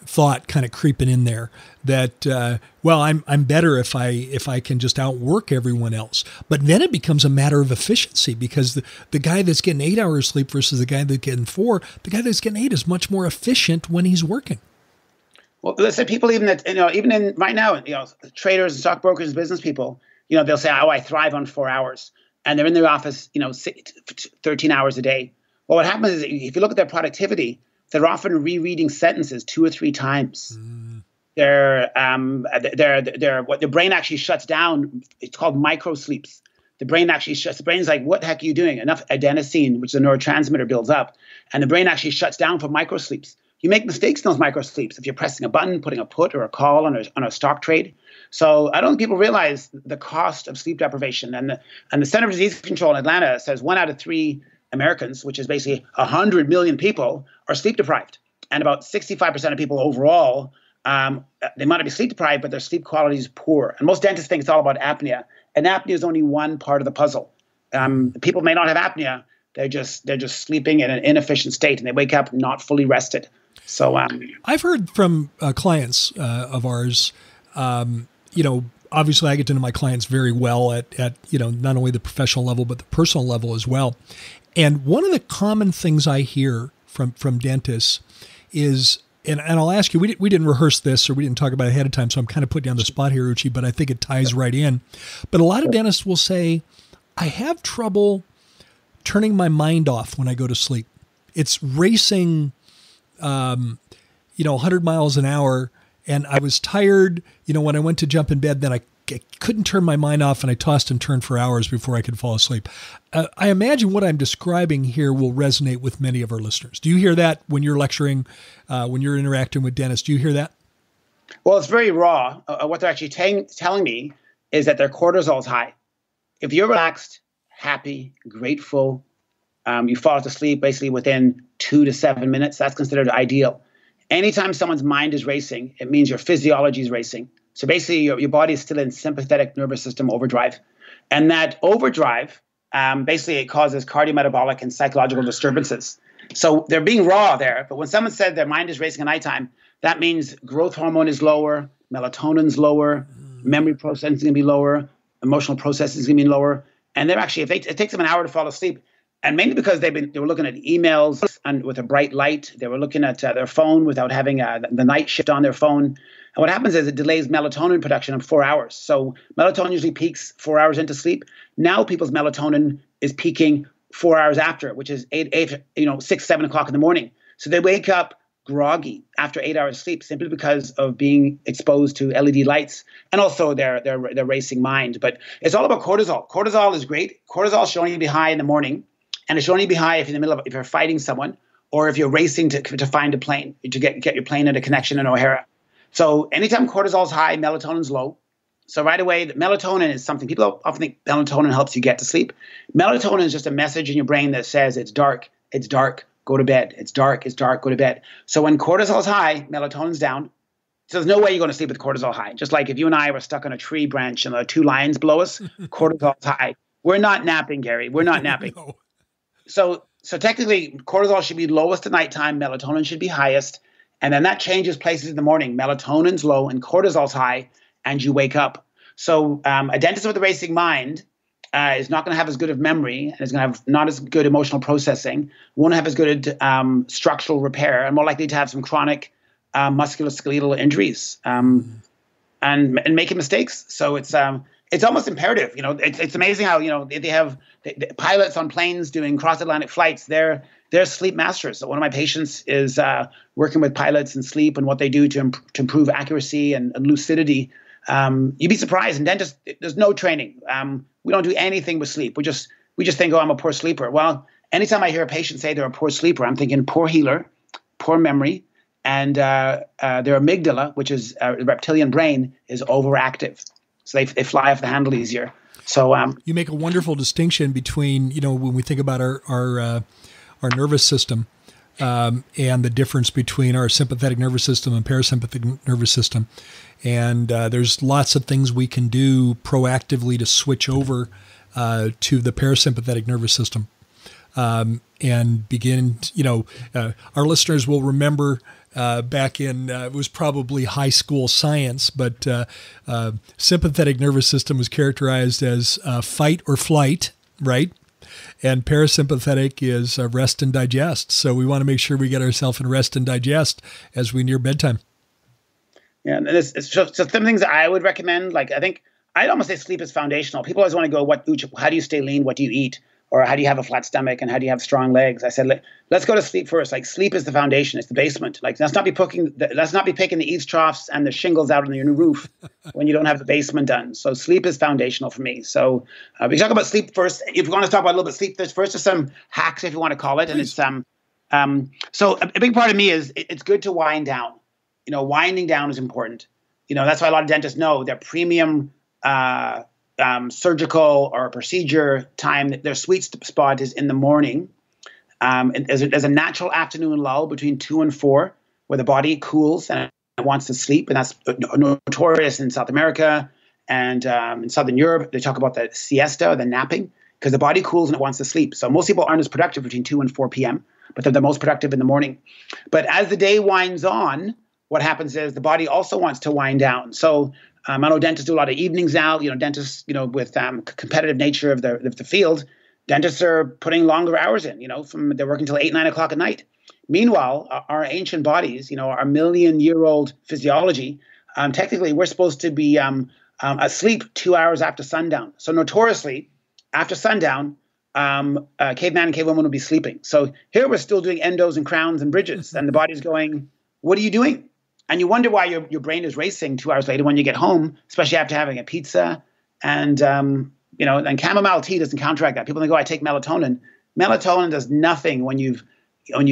thought kind of creeping in there. That I'm better if I can just outwork everyone else. But then it becomes a matter of efficiency, because the guy that's getting 8 hours sleep versus the guy that's getting 4, the guy that's getting 8 is much more efficient when he's working. Well, let's say people even that even in right now, traders and stockbrokers, business people, they'll say, oh, I thrive on 4 hours. And they're in their office, 13 hours a day. Well, what happens is if you look at their productivity, they're often rereading sentences 2 or 3 times. Mm. What the brain actually shuts down. It's called micro sleeps. The brain actually shuts. The brain's like, what the heck are you doing? Enough adenosine, which the neurotransmitter builds up, and the brain actually shuts down for micro sleeps. You make mistakes in those micro sleeps if you're pressing a button, putting a put or a call on a stock trade. So I don't think people realize the cost of sleep deprivation. And the Center for Disease Control in Atlanta says 1 out of 3 Americans, which is basically 100 million people, are sleep deprived. And about 65% of people overall, they might not be sleep deprived, but their sleep quality is poor. And most dentists think it's all about apnea. And apnea is only one part of the puzzle. People may not have apnea. They're just sleeping in an inefficient state, and they wake up not fully rested. So I've heard from clients of ours, obviously I get to know my clients very well at not only the professional level, but the personal level as well. And one of the common things I hear from dentists is, and I'll ask you, we didn't rehearse this, or we didn't talk about it ahead of time, so I'm kind of putting you on the spot here, Uche, but I think it ties right in. But a lot of dentists will say, I have trouble turning my mind off when I go to sleep. It's racing, 100 miles an hour. And I was tired, when I went to jump in bed, then I couldn't turn my mind off, and I tossed and turned for hours before I could fall asleep. I imagine what I'm describing here will resonate with many of our listeners. Do you hear that when you're lecturing, when you're interacting with dentists? Do you hear that? Well, it's very raw. What they're actually telling me is that their cortisol is high. If you're relaxed, happy, grateful, you fall to sleep basically within 2 to 7 minutes. That's considered ideal. Anytime someone's mind is racing, it means your physiology is racing. So basically your body is still in sympathetic nervous system overdrive. And that overdrive, basically it causes cardiometabolic and psychological disturbances. So they're being raw there. But when someone said their mind is racing at nighttime, that means growth hormone is lower, melatonin's lower, memory processing is going to be lower, emotional processing is going to be lower. And they're actually, it takes them an hour to fall asleep, and mainly because they were looking at emails and with a bright light, they were looking at their phone without having the night shift on their phone. And what happens is it delays melatonin production in 4 hours. So melatonin usually peaks 4 hours into sleep. Now people's melatonin is peaking 4 hours after, which is 6, 7 o'clock in the morning. So they wake up groggy after 8 hours sleep simply because of being exposed to LED lights and also their racing mind. But it's all about cortisol. Cortisol is great. Cortisol should only be high in the morning, and it should only be high if you're fighting someone or if you're racing to find a plane, to get your plane at a connection in O'Hara. So anytime cortisol is high, melatonin's low. So right away, melatonin is something people often think melatonin helps you get to sleep. Melatonin is just a message in your brain that says it's dark, go to bed. It's dark, go to bed. So when cortisol is high, melatonin's down. So there's no way you're going to sleep with cortisol high. Just like if you and I were stuck on a tree branch and the two lions blow us, cortisol's high. We're not napping, Gary. We're not napping. No. So technically, cortisol should be lowest at nighttime. Melatonin should be highest. And then that changes places in the morning. Melatonin's low and cortisol's high, and you wake up. So a dentist with a racing mind is not going to have as good of memory, and is going to have not as good emotional processing, won't have as good structural repair, and more likely to have some chronic musculoskeletal injuries and making mistakes. So it's almost imperative. You know, it's amazing how, you know, they have the pilots on planes doing cross-Atlantic flights. They're sleep masters. So one of my patients is working with pilots and sleep and what they do to improve accuracy and lucidity. You'd be surprised. And dentists, there's no training. We don't do anything with sleep. We just think, oh, I'm a poor sleeper. Well, anytime I hear a patient say they're a poor sleeper, I'm thinking poor healer, poor memory, and their amygdala, which is the reptilian brain, is overactive. So they fly off the handle easier. So you make a wonderful distinction between, you know, when we think about our nervous system and the difference between our sympathetic nervous system and parasympathetic nervous system. And there's lots of things we can do proactively to switch over to the parasympathetic nervous system and begin, you know, our listeners will remember back in, it was probably high school science, but sympathetic nervous system was characterized as fight or flight, right? And parasympathetic is rest and digest. So we want to make sure we get ourselves in rest and digest as we near bedtime. Yeah, and so some things that I would recommend, like I think I'd almost say sleep is foundational. People always want to go, how do you stay lean? What do you eat? Or how do you have a flat stomach? And how do you have strong legs? I said, let's go to sleep first. Like sleep is the foundation. It's the basement. Like let's not be picking the eaves troughs and the shingles out on your new roof when you don't have the basement done. So sleep is foundational for me. So we talk about sleep first. If we want to talk about a little bit sleep first, there's some hacks if you want to call it. And it's so a big part of me is it's good to wind down. You know, winding down is important. You know, that's why a lot of dentists know their premium surgical or procedure time, their sweet spot is in the morning. And there's a natural afternoon lull between 2 and 4 where the body cools and it wants to sleep. And that's notorious in South America and in Southern Europe. They talk about the siesta, or the napping, because the body cools and it wants to sleep. So most people aren't as productive between 2 and 4 p.m., but they're the most productive in the morning. But as the day winds on, what happens is the body also wants to wind down. So I know dentists do a lot of evenings out. You know, dentists, you know, with competitive nature of the field, dentists are putting longer hours in. You know, they're working till 8, 9 o'clock at night. Meanwhile, our ancient bodies, you know, our million-year-old physiology, technically we're supposed to be asleep 2 hours after sundown. So notoriously, after sundown, caveman and cavewoman will be sleeping. So here we're still doing endos and crowns and bridges, and the body's going, "What are you doing?" And you wonder why your brain is racing 2 hours later when you get home, especially after having a pizza. And, you know, and chamomile tea doesn't counteract that. People think, oh, I take melatonin. Melatonin does nothing when you've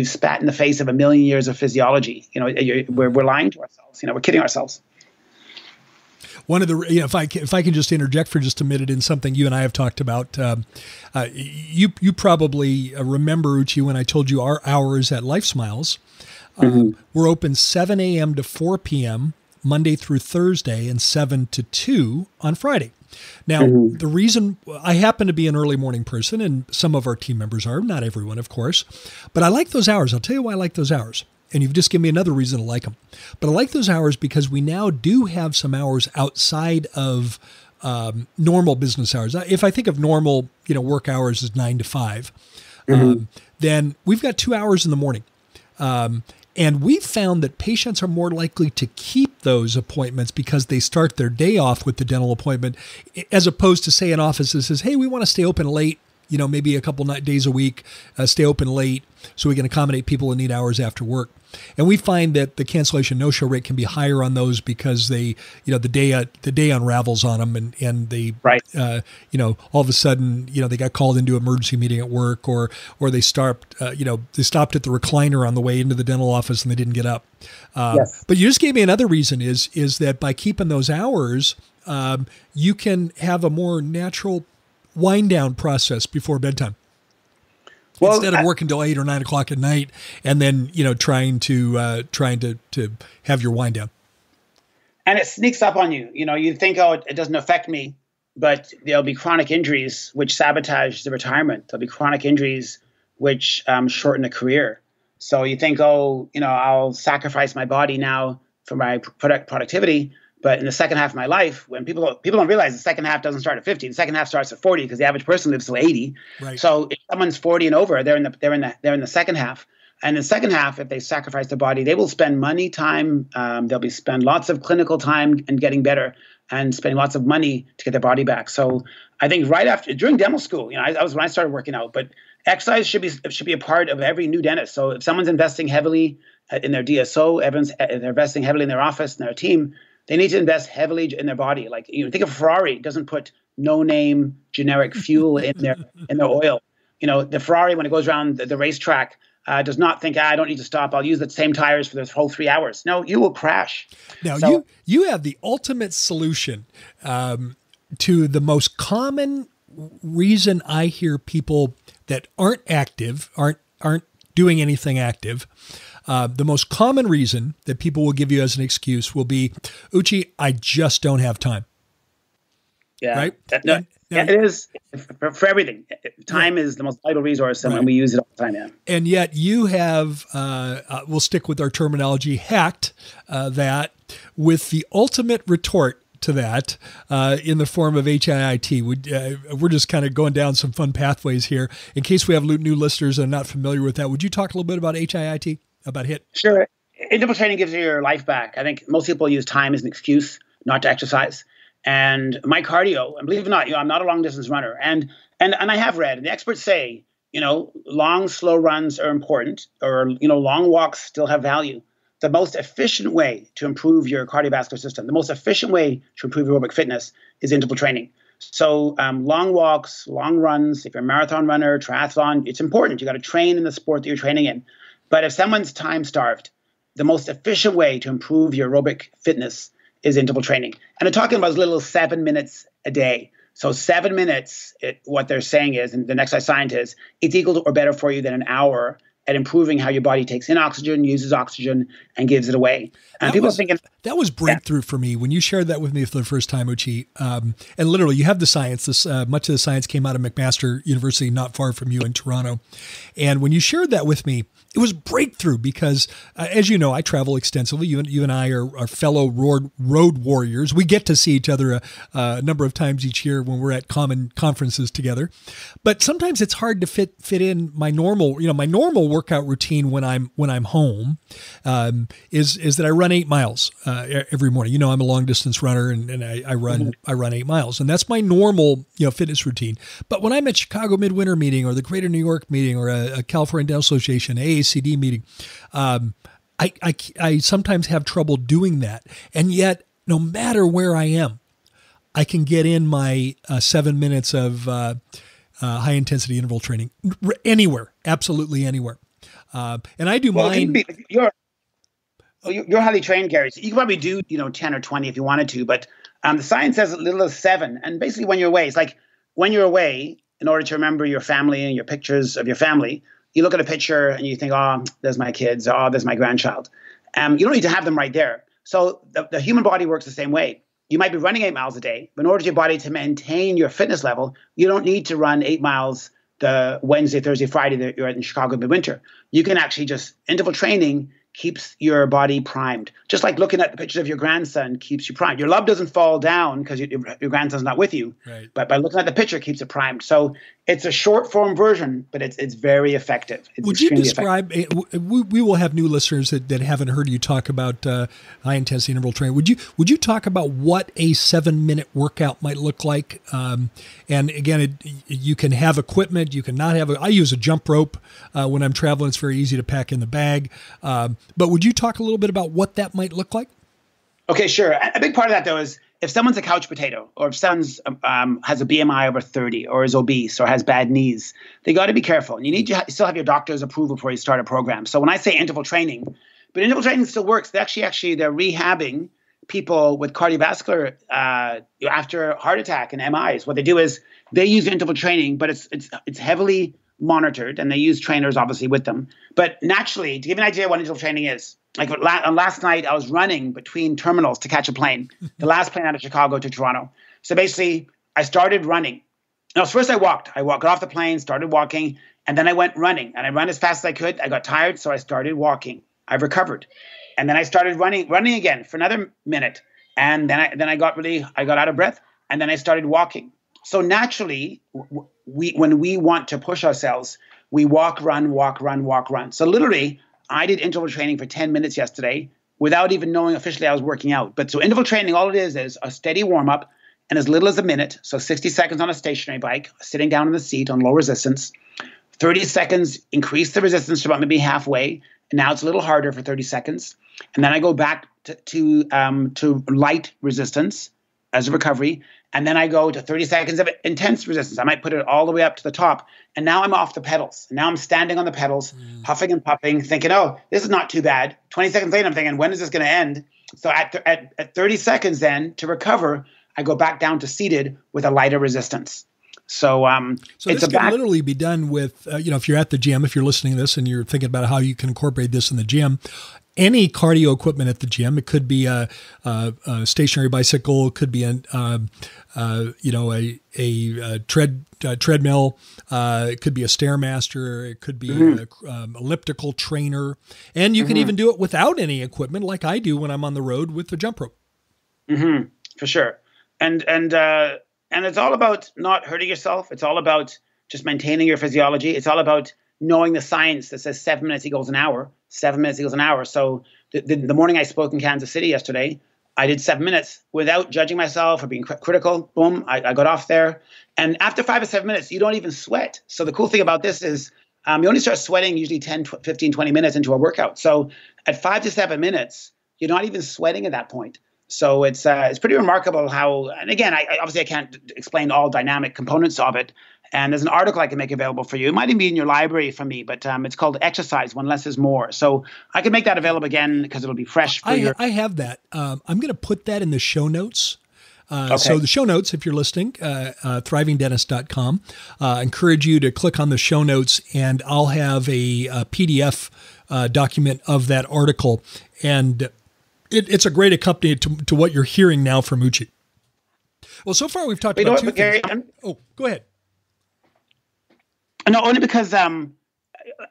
spat in the face of a million years of physiology. You know, we're lying to ourselves. You know, we're kidding ourselves. One of the, you know, if I can just interject for just a minute in something you and I have talked about, you probably remember, Uche, when I told you our hours at Life Smiles. We're open 7 a.m. to 4 p.m. Monday through Thursday and 7 to 2 on Friday. Now, the reason I happen to be an early morning person, and some of our team members are, not everyone, of course, but I like those hours. I'll tell you why I like those hours. And you've just given me another reason to like them. But I like those hours because we now do have some hours outside of normal business hours. If I think of normal, you know, work hours as 9 to 5, then we've got 2 hours in the morning. And we've found that patients are more likely to keep those appointments because they start their day off with the dental appointment, as opposed to, say, an office that says, hey, we want to stay open late, you know, maybe a couple days a week, stay open late so we can accommodate people who need hours after work. And we find that the cancellation no-show rate can be higher on those because they, you know, the day unravels on them and they, right. You know, all of a sudden, you know, they got called into an emergency meeting at work or they stopped, you know, they stopped at the recliner on the way into the dental office and they didn't get up. Yes. But you just gave me another reason is that by keeping those hours, you can have a more natural wind down process before bedtime. Well, instead of working till 8 or 9 o'clock at night, and then you know trying to have your wind down, and it sneaks up on you. You know, you think, oh, it doesn't affect me, but there'll be chronic injuries which sabotage the retirement. There'll be chronic injuries which shorten a career. So you think, oh, you know, I'll sacrifice my body now for my productivity, But in the second half of my life, when people don't realize the second half doesn't start at 50, the second half starts at 40 because the average person lives till 80. Right. So if someone's 40 and over, they're in the second half. And the second half, if they sacrifice their body, they will spend money, time. They'll spend lots of clinical time and getting better, and spending lots of money to get their body back. So I think during dental school, I was when I started working out. But exercise should be a part of every new dentist. So if someone's investing heavily in their DSO, they're investing heavily in their office and their team. They need to invest heavily in their body. Like, think of Ferrari. It doesn't put no-name generic fuel in their oil. The Ferrari, when it goes around the racetrack, does not think, I don't need to stop. I'll use the same tires for this whole 3 hours. No, you will crash. Now, so, you have the ultimate solution to the most common reason I hear people that aren't active, aren't doing anything active. The most common reason that people will give you as an excuse will be, Uche, I just don't have time. Yeah. Right? It is for everything. Time is the most vital resource, and we use it all the time. Yeah. And yet you have, we'll stick with our terminology, hacked that with the ultimate retort to that in the form of HIIT. We're just kind of going down some fun pathways here. In case we have new listeners that are not familiar with that, would you talk a little bit about HIIT? About HIIT? Sure. Interval training gives you your life back. I think most people use time as an excuse not to exercise. And my cardio, and believe it or not, I'm not a long distance runner. And I have read, and the experts say, long, slow runs are important, or, long walks still have value. The most efficient way to improve your cardiovascular system, the most efficient way to improve aerobic fitness is interval training. So long walks, long runs, if you're a marathon runner, triathlon, it's important. You got to train in the sport that you're training in. But if someone's time starved, the most efficient way to improve your aerobic fitness is interval training. And I'm talking about as little as 7 minutes a day. So 7 minutes, what they're saying is, and the exercise scientist is, it's equal to or better for you than an hour at improving how your body takes in oxygen, uses oxygen, and gives it away. And that was breakthrough for me when you shared that with me for the first time, Uche. And literally, you have the science. Much of the science came out of McMaster University, not far from you in Toronto. And when you shared that with me, it was breakthrough because, as you know, I travel extensively. You and I are fellow road warriors. We get to see each other a number of times each year when we're at common conferences together. But sometimes it's hard to fit in my normal, workout routine when I'm home, is that I run 8 miles every morning. I'm a long distance runner, and I run 8 miles, and that's my normal fitness routine. But when I'm at Chicago Midwinter meeting or the Greater New York meeting or a California Dental Association AACD meeting, I sometimes have trouble doing that. And yet, no matter where I am, I can get in my 7 minutes of high intensity interval training anywhere, absolutely anywhere. And I do mine. You're highly trained, Gary. So you can probably do, 10 or 20 if you wanted to, but the science says as little as 7. And basically when you're away, it's like when you're away, in order to remember your family and your pictures of your family, you look at a picture and you think, oh, there's my kids. Oh, there's my grandchild. You don't need to have them right there. So the human body works the same way. You might be running 8 miles a day, but in order for your body to maintain your fitness level, you don't need to run 8 miles the Wednesday, Thursday, Friday that you're in Chicago midwinter. You can actually just interval training keeps your body primed. Just like looking at the pictures of your grandson keeps you primed. Your love doesn't fall down because your grandson's not with you, right? But by looking at the picture, it keeps it primed. So it's a short form version, but it's very effective. It's Would you describe, we will have new listeners that haven't heard you talk about high intensity interval training. Would you talk about what a 7 minute workout might look like? And again, you can have equipment, you can not have I use a jump rope when I'm traveling. It's very easy to pack in the bag. But would you talk a little bit about what that might look like? Okay, sure. A big part of that, though, is if someone's a couch potato or if someone's has a BMI over 30 or is obese or has bad knees, they got to be careful. And you need to still have your doctor's approval before you start a program. So when I say interval training, but interval training still works. They actually they're rehabbing people with cardiovascular after heart attack and MIs. What they do is they use interval training, but it's heavily monitored, and they use trainers obviously with them. But naturally, to give you an idea what interval training is, like last night I was running between terminals to catch a plane, the last plane out of Chicago to Toronto. So basically I started running. Now, first I got off the plane, started walking, and then I went running, and I ran as fast as I could. I got tired, so I started walking. I recovered. And then I started running again for another minute. And then I got really, I got out of breath, and then I started walking. So naturally, when we want to push ourselves, we walk, run, walk, run, walk, run. So literally, I did interval training for 10 minutes yesterday without even knowing officially I was working out. But so interval training, all it is a steady warm-up and as little as a minute. So 60 seconds on a stationary bike, sitting down in the seat on low resistance, 30 seconds, increase the resistance to about maybe halfway. And now it's a little harder for 30 seconds. And then I go back to light resistance as a recovery. And then I go to 30 seconds of intense resistance. I might put it all the way up to the top. And now I'm off the pedals. Now I'm standing on the pedals, huffing and puffing, thinking, oh, this is not too bad. 20 seconds later, I'm thinking, when is this going to end? So at 30 seconds then, to recover, I go back down to seated with a lighter resistance. So, so it's this can literally be done with, you know, if you're at the gym, if you're listening to this and you're thinking about how you can incorporate this in the gym, any cardio equipment at the gym. It could be a stationary bicycle. It could be a treadmill. It could be a Stairmaster. It could be an elliptical trainer. And you can even do it without any equipment, like I do when I'm on the road with the jump rope. For sure. And it's all about not hurting yourself. It's all about just maintaining your physiology. It's all about knowing the science that says 7 minutes equals an hour, 7 minutes equals an hour. So the morning I spoke in Kansas City yesterday, I did 7 minutes without judging myself or being critical. Boom, I got off there. And after 5 or 7 minutes, you don't even sweat. So the cool thing about this is you only start sweating usually 10, 15, 20 minutes into a workout. So at 5 to 7 minutes, you're not even sweating at that point. So it's pretty remarkable how, and again, I obviously can't explain all dynamic components of it. And there's an article I can make available for you. It might even be in your library for me, but it's called Exercise, When Less is More. So I can make that available again because it'll be fresh for you. I have that. I'm going to put that in the show notes. Okay. So the show notes, if you're listening, thrivingdentist.com, encourage you to click on the show notes, and I'll have a PDF document of that article. And it's a great accompaniment to what you're hearing now from Uche. Well, so far we've talked about two things. Oh, go ahead. No, only because,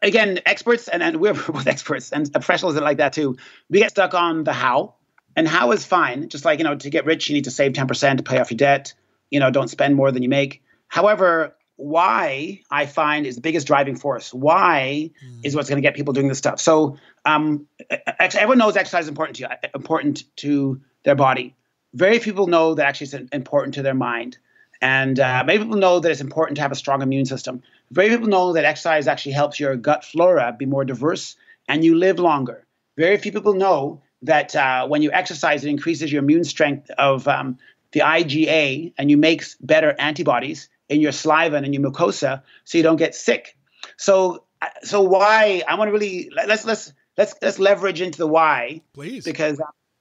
again, experts, and we're both experts, and professionals are like that too. We get stuck on the how, and how is fine. Just like, you know, to get rich, you need to save 10% to pay off your debt. You know, don't spend more than you make. However, why, I find, is the biggest driving force. Why is what's going to get people doing this stuff. So everyone knows exercise is important to you, important to their body. Very few people know that actually it's important to their mind. And many people know that it's important to have a strong immune system. Very few people know that exercise actually helps your gut flora be more diverse and you live longer. Very few people know that when you exercise, it increases your immune strength of the IgA, and you make better antibodies in your saliva and in your mucosa, so you don't get sick. So why? I want to really let's leverage into the why, please, because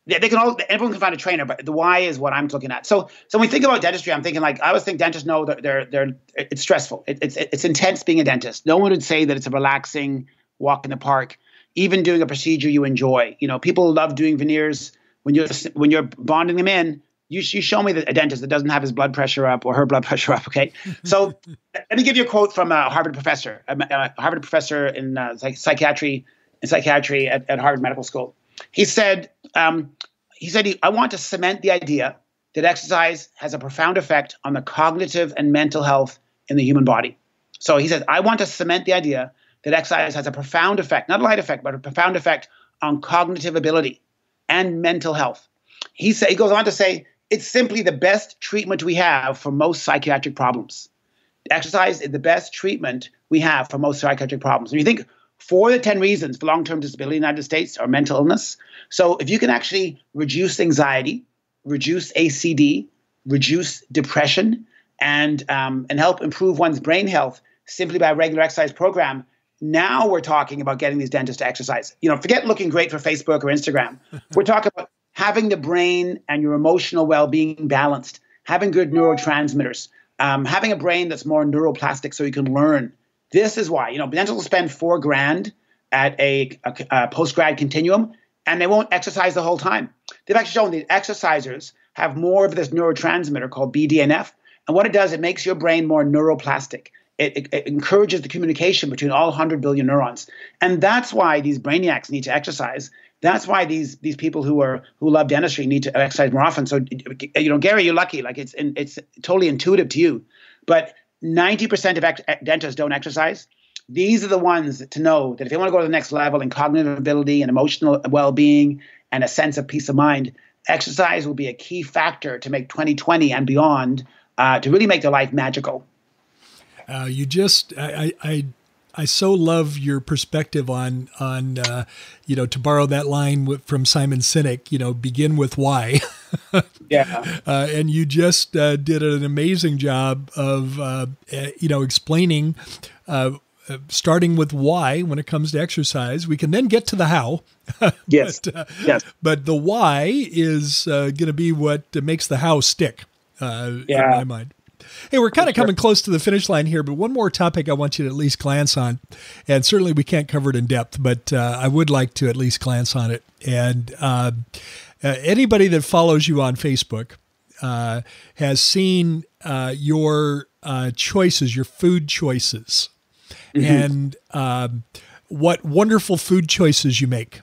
everyone can find a trainer, but the why is what I'm looking at. So when we think about dentistry, I'm thinking like I always think dentists know that it's stressful. It's intense being a dentist. No one would say that it's a relaxing walk in the park. Even doing a procedure you enjoy, you know, people love doing veneers when you're bonding them in. You show me a dentist that doesn't have his blood pressure up or her blood pressure up, okay? So let me give you a quote from a Harvard professor in psychiatry at Harvard Medical School. He said, I want to cement the idea that exercise has a profound effect on the cognitive and mental health in the human body. So he says, I want to cement the idea that exercise has a profound effect, not a light effect, but a profound effect on cognitive ability and mental health. He goes on to say, it's simply the best treatment we have for most psychiatric problems. Exercise is the best treatment we have for most psychiatric problems. And you think 4 of the 10 reasons for long-term disability in the United States are mental illness. So if you can actually reduce anxiety, reduce ACD, reduce depression, and help improve one's brain health simply by a regular exercise program, now we're talking about getting these dentists to exercise. You know, forget looking great for Facebook or Instagram. We're talking about having the brain and your emotional well-being balanced, having good neurotransmitters, having a brain that's more neuroplastic so you can learn. This is why, you know, dentists will spend $4,000 at a post-grad continuum, and they won't exercise the whole time. They've actually shown that exercisers have more of this neurotransmitter called BDNF, and what it does, it makes your brain more neuroplastic. It encourages the communication between all 100 billion neurons, and that's why these brainiacs need to exercise. That's why these people who love dentistry need to exercise more often. So, you know, Gary, you're lucky. Like it's totally intuitive to you, but 90% of dentists don't exercise. These are the ones to know that if they want to go to the next level in cognitive ability and emotional well-being and a sense of peace of mind, exercise will be a key factor to make 2020 and beyond to really make their life magical. I so love your perspective on you know, to borrow that line from Simon Sinek, you know, begin with why. Yeah. And you just did an amazing job of, you know, explaining, starting with why when it comes to exercise. We can then get to the how. Yes. But the why is going to be what makes the how stick in my mind. Hey, we're kind of coming close to the finish line here, but one more topic I want you to at least glance on, and certainly we can't cover it in depth, but I would like to at least glance on it. And anybody that follows you on Facebook has seen your choices, your food choices, and what wonderful food choices you make,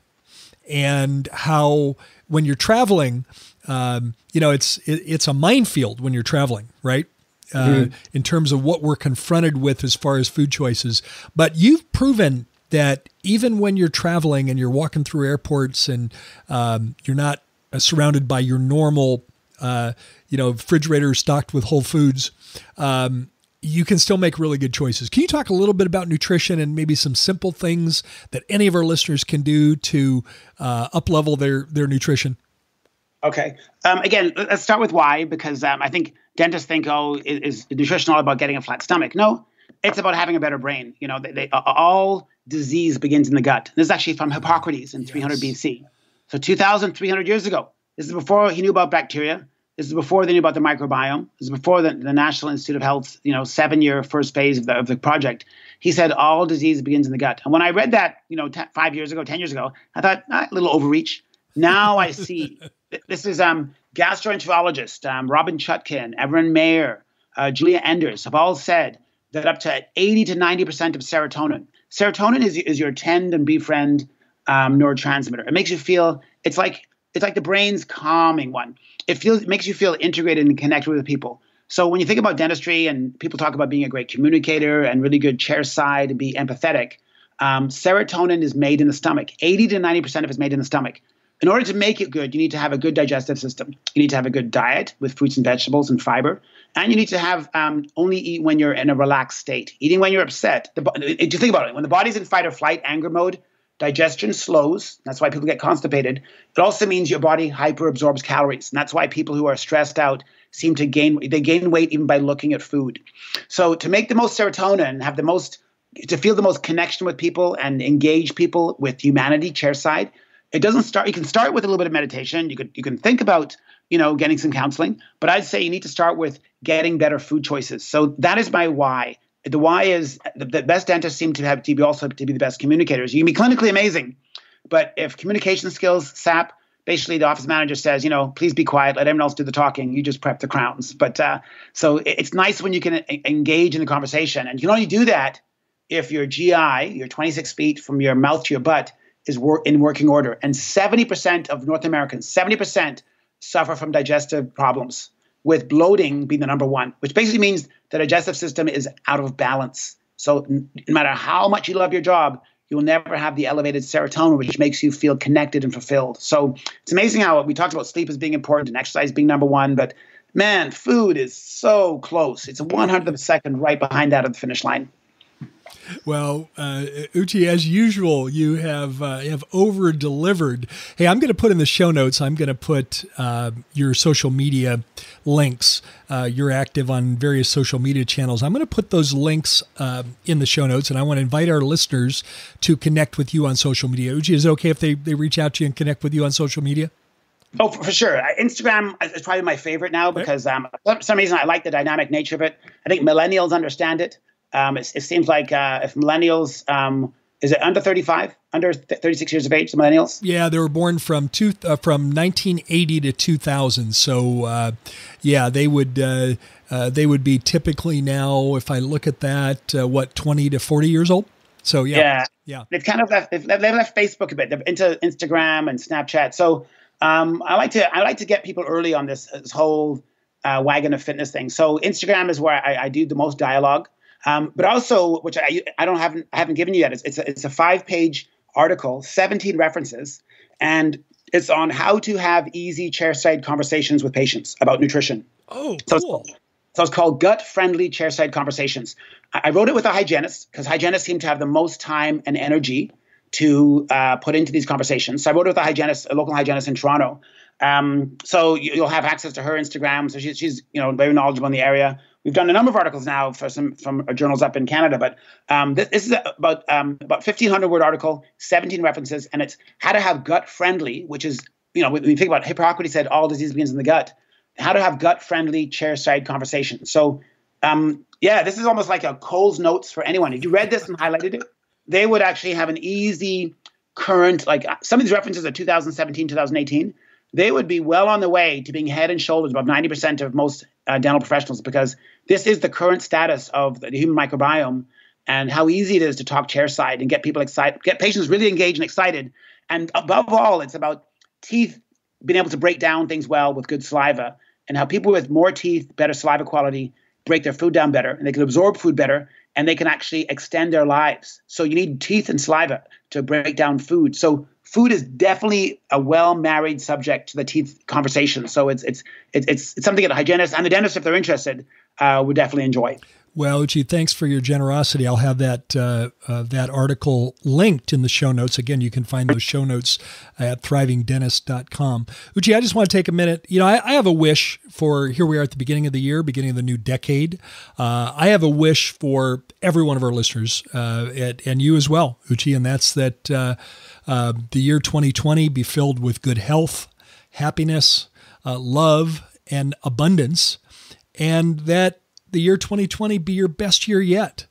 and how when you're traveling, you know, it's a minefield when you're traveling, right? In terms of what we're confronted with as far as food choices. But you've proven that even when you're traveling and you're walking through airports and you're not surrounded by your normal, you know, refrigerator stocked with whole foods, you can still make really good choices. Can you talk a little bit about nutrition and maybe some simple things that any of our listeners can do to up-level their nutrition? Okay. Again, let's start with why, because I think dentists think, oh, is nutrition all about getting a flat stomach? No, it's about having a better brain. You know, all disease begins in the gut. This is actually from Hippocrates in 300 BC. So 2,300 years ago. This is before he knew about bacteria. This is before they knew about the microbiome. This is before the National Institute of Health's, you know, 7-year first phase of the project. He said all disease begins in the gut. And when I read that, you know, 10 years ago, I thought, a little overreach. Now I see. This is gastroenterologists, Robin Chutkin, Evan Mayer, Julia Enders have all said that up to 80 to 90% of serotonin. Serotonin is your tend and befriend neurotransmitter. It makes you feel, it's like the brain's calming one. It makes you feel integrated and connected with people. So when you think about dentistry and people talk about being a great communicator and really good chair side and be empathetic, serotonin is made in the stomach. 80 to 90% of it's made in the stomach. In order to make it good, you need to have a good digestive system. You need to have a good diet with fruits and vegetables and fiber. And you need to have only eat when you're in a relaxed state. Eating when you're upset. If you think about it, when the body's in fight or flight, anger mode, digestion slows. That's why people get constipated. It also means your body hyperabsorbs calories. And that's why people who are stressed out seem to gain weight even by looking at food. So to make the most serotonin, to feel the most connection with people and engage people with humanity, chairside, it doesn't start. You can start with a little bit of meditation. You can think about, you know, getting some counseling, but I'd say you need to start with getting better food choices. So that is my why. The why is the best dentists seem to have to be the best communicators. You can be clinically amazing, but if communication skills sap, basically the office manager says, you know, please be quiet, let everyone else do the talking. You just prep the crowns. But so it's nice when you can engage in the conversation, and you can only do that if your GI, your 26 feet from your mouth to your butt, is in working order. And 70% of North Americans, 70% suffer from digestive problems, with bloating being the number one, which basically means the digestive system is out of balance. So no matter how much you love your job, you will never have the elevated serotonin, which makes you feel connected and fulfilled. So it's amazing how we talked about sleep as being important and exercise being number one, but man, food is so close. It's a 100th of a second right behind that at the finish line. Well, Uche, as usual, you have over delivered. Hey, I'm going to put in the show notes, I'm going to put your social media links. You're active on various social media channels. I'm going to put those links in the show notes, and I want to invite our listeners to connect with you on social media. Uche, is it okay if they reach out to you and connect with you on social media? Oh, for sure. Instagram is probably my favorite now because for some reason I like the dynamic nature of it. I think millennials understand it. It seems like if millennials, is it under 35, under 36 years of age, the millennials? Yeah, they were born from 1980 to 2000. So, yeah, they would be typically now, if I look at that, what, 20 to 40 years old? So yeah. They've kind of left, they've left Facebook a bit. They're into Instagram and Snapchat. So I like to get people early on this whole wagon of fitness thing. So Instagram is where I do the most dialogue, but also, which I haven't given you yet. It's a 5-page article, 17 references, and it's on how to have easy chairside conversations with patients about nutrition. Oh, cool. So it's called Gut-Friendly Chairside Conversations. I wrote it with a hygienist because hygienists seem to have the most time and energy to put into these conversations. So I wrote it with a local hygienist in Toronto. So you'll have access to her Instagram. So she's very knowledgeable in the area. We've done a number of articles now from journals up in Canada, but this is about 1,500-word article, 17 references, and it's how to have gut-friendly, which is, when you think about it, Hippocrates said all disease begins in the gut. How to have gut-friendly chairside conversations. So, this is almost like a Cole's Notes for anyone. If you read this and highlighted it, they would actually have an easy current, like some of these references are 2017, 2018. They would be well on the way to being head and shoulders above 90% of most dental professionals, because this is the current status of the human microbiome and how easy it is to talk chairside and get people excited, get patients really engaged and excited. And above all, it's about teeth, being able to break down things well with good saliva, and how people with more teeth, better saliva quality, break their food down better, and they can absorb food better, and they can actually extend their lives. So you need teeth and saliva to break down food. So food is definitely a well-married subject to the teeth conversation. So it's something that a hygienist and the dentist, if they're interested, would definitely enjoy. Well, Uche, thanks for your generosity. I'll have that article linked in the show notes. Again, you can find those show notes at thrivingdentist.com. Uche, I just want to take a minute. I have a wish for, here we are at the beginning of the year, beginning of the new decade. I have a wish for every one of our listeners and you as well, Uche, and that's that the year 2020 be filled with good health, happiness, love, and abundance, and that the year 2020 be your best year yet.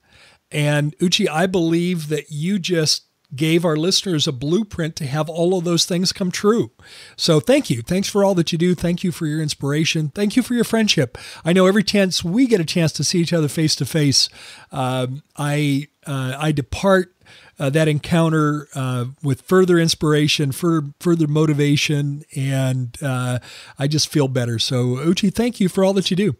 And Uche, I believe that you just gave our listeners a blueprint to have all of those things come true. So thank you. Thanks for all that you do. Thank you for your inspiration. Thank you for your friendship. I know every chance we get a chance to see each other face to face, I depart that encounter with further inspiration, further motivation, and I just feel better. So Uche, thank you for all that you do.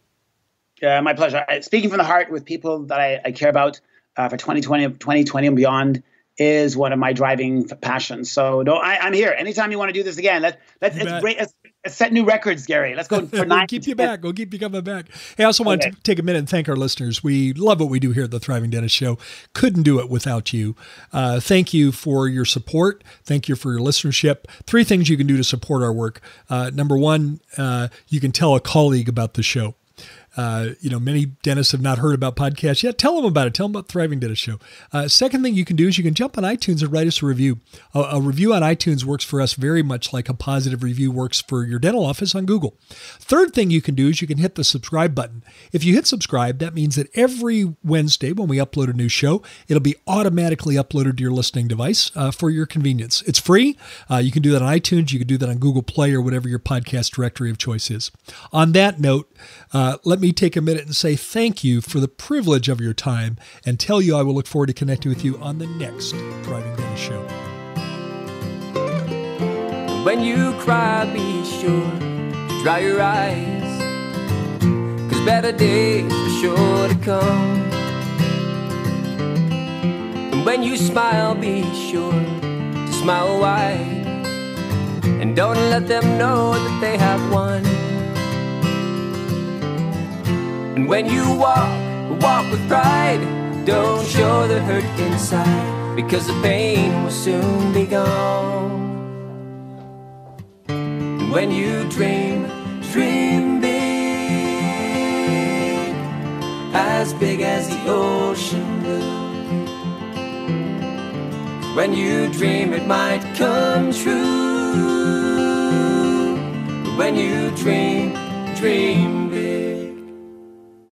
Yeah, my pleasure. Speaking from the heart with people that I care about for 2020 and beyond is one of my driving passions. So I'm here. Anytime you want to do this again, let's set new records, Gary. Let's go for 9. We'll keep you coming back. Hey, I also want to take a minute and thank our listeners. We love what we do here at the Thriving Dentist Show. Couldn't do it without you. Thank you for your support. Thank you for your listenership. 3 things you can do to support our work. Number 1, you can tell a colleague about the show. Many dentists have not heard about podcasts yet. Tell them about it. Tell them about Thriving Dentist Show. Second thing you can do is you can jump on iTunes and write us a review. A review on iTunes works for us very much like a positive review works for your dental office on Google. Third thing you can do is you can hit the subscribe button. If you hit subscribe, that means that every Wednesday when we upload a new show, it'll be automatically uploaded to your listening device for your convenience. It's free. You can do that on iTunes. You can do that on Google Play or whatever your podcast directory of choice is. On that note, let me take a minute and say thank you for the privilege of your time and tell you I will look forward to connecting with you on the next Thriving Dentist Show. When you cry, be sure to dry your eyes, 'cause better days are sure to come. And when you smile, be sure to smile wide, and don't let them know that they have won. And when you walk with pride, don't show the hurt inside, because the pain will soon be gone. And when you dream big as the ocean blue. When you dream, it might come true. When you dream big.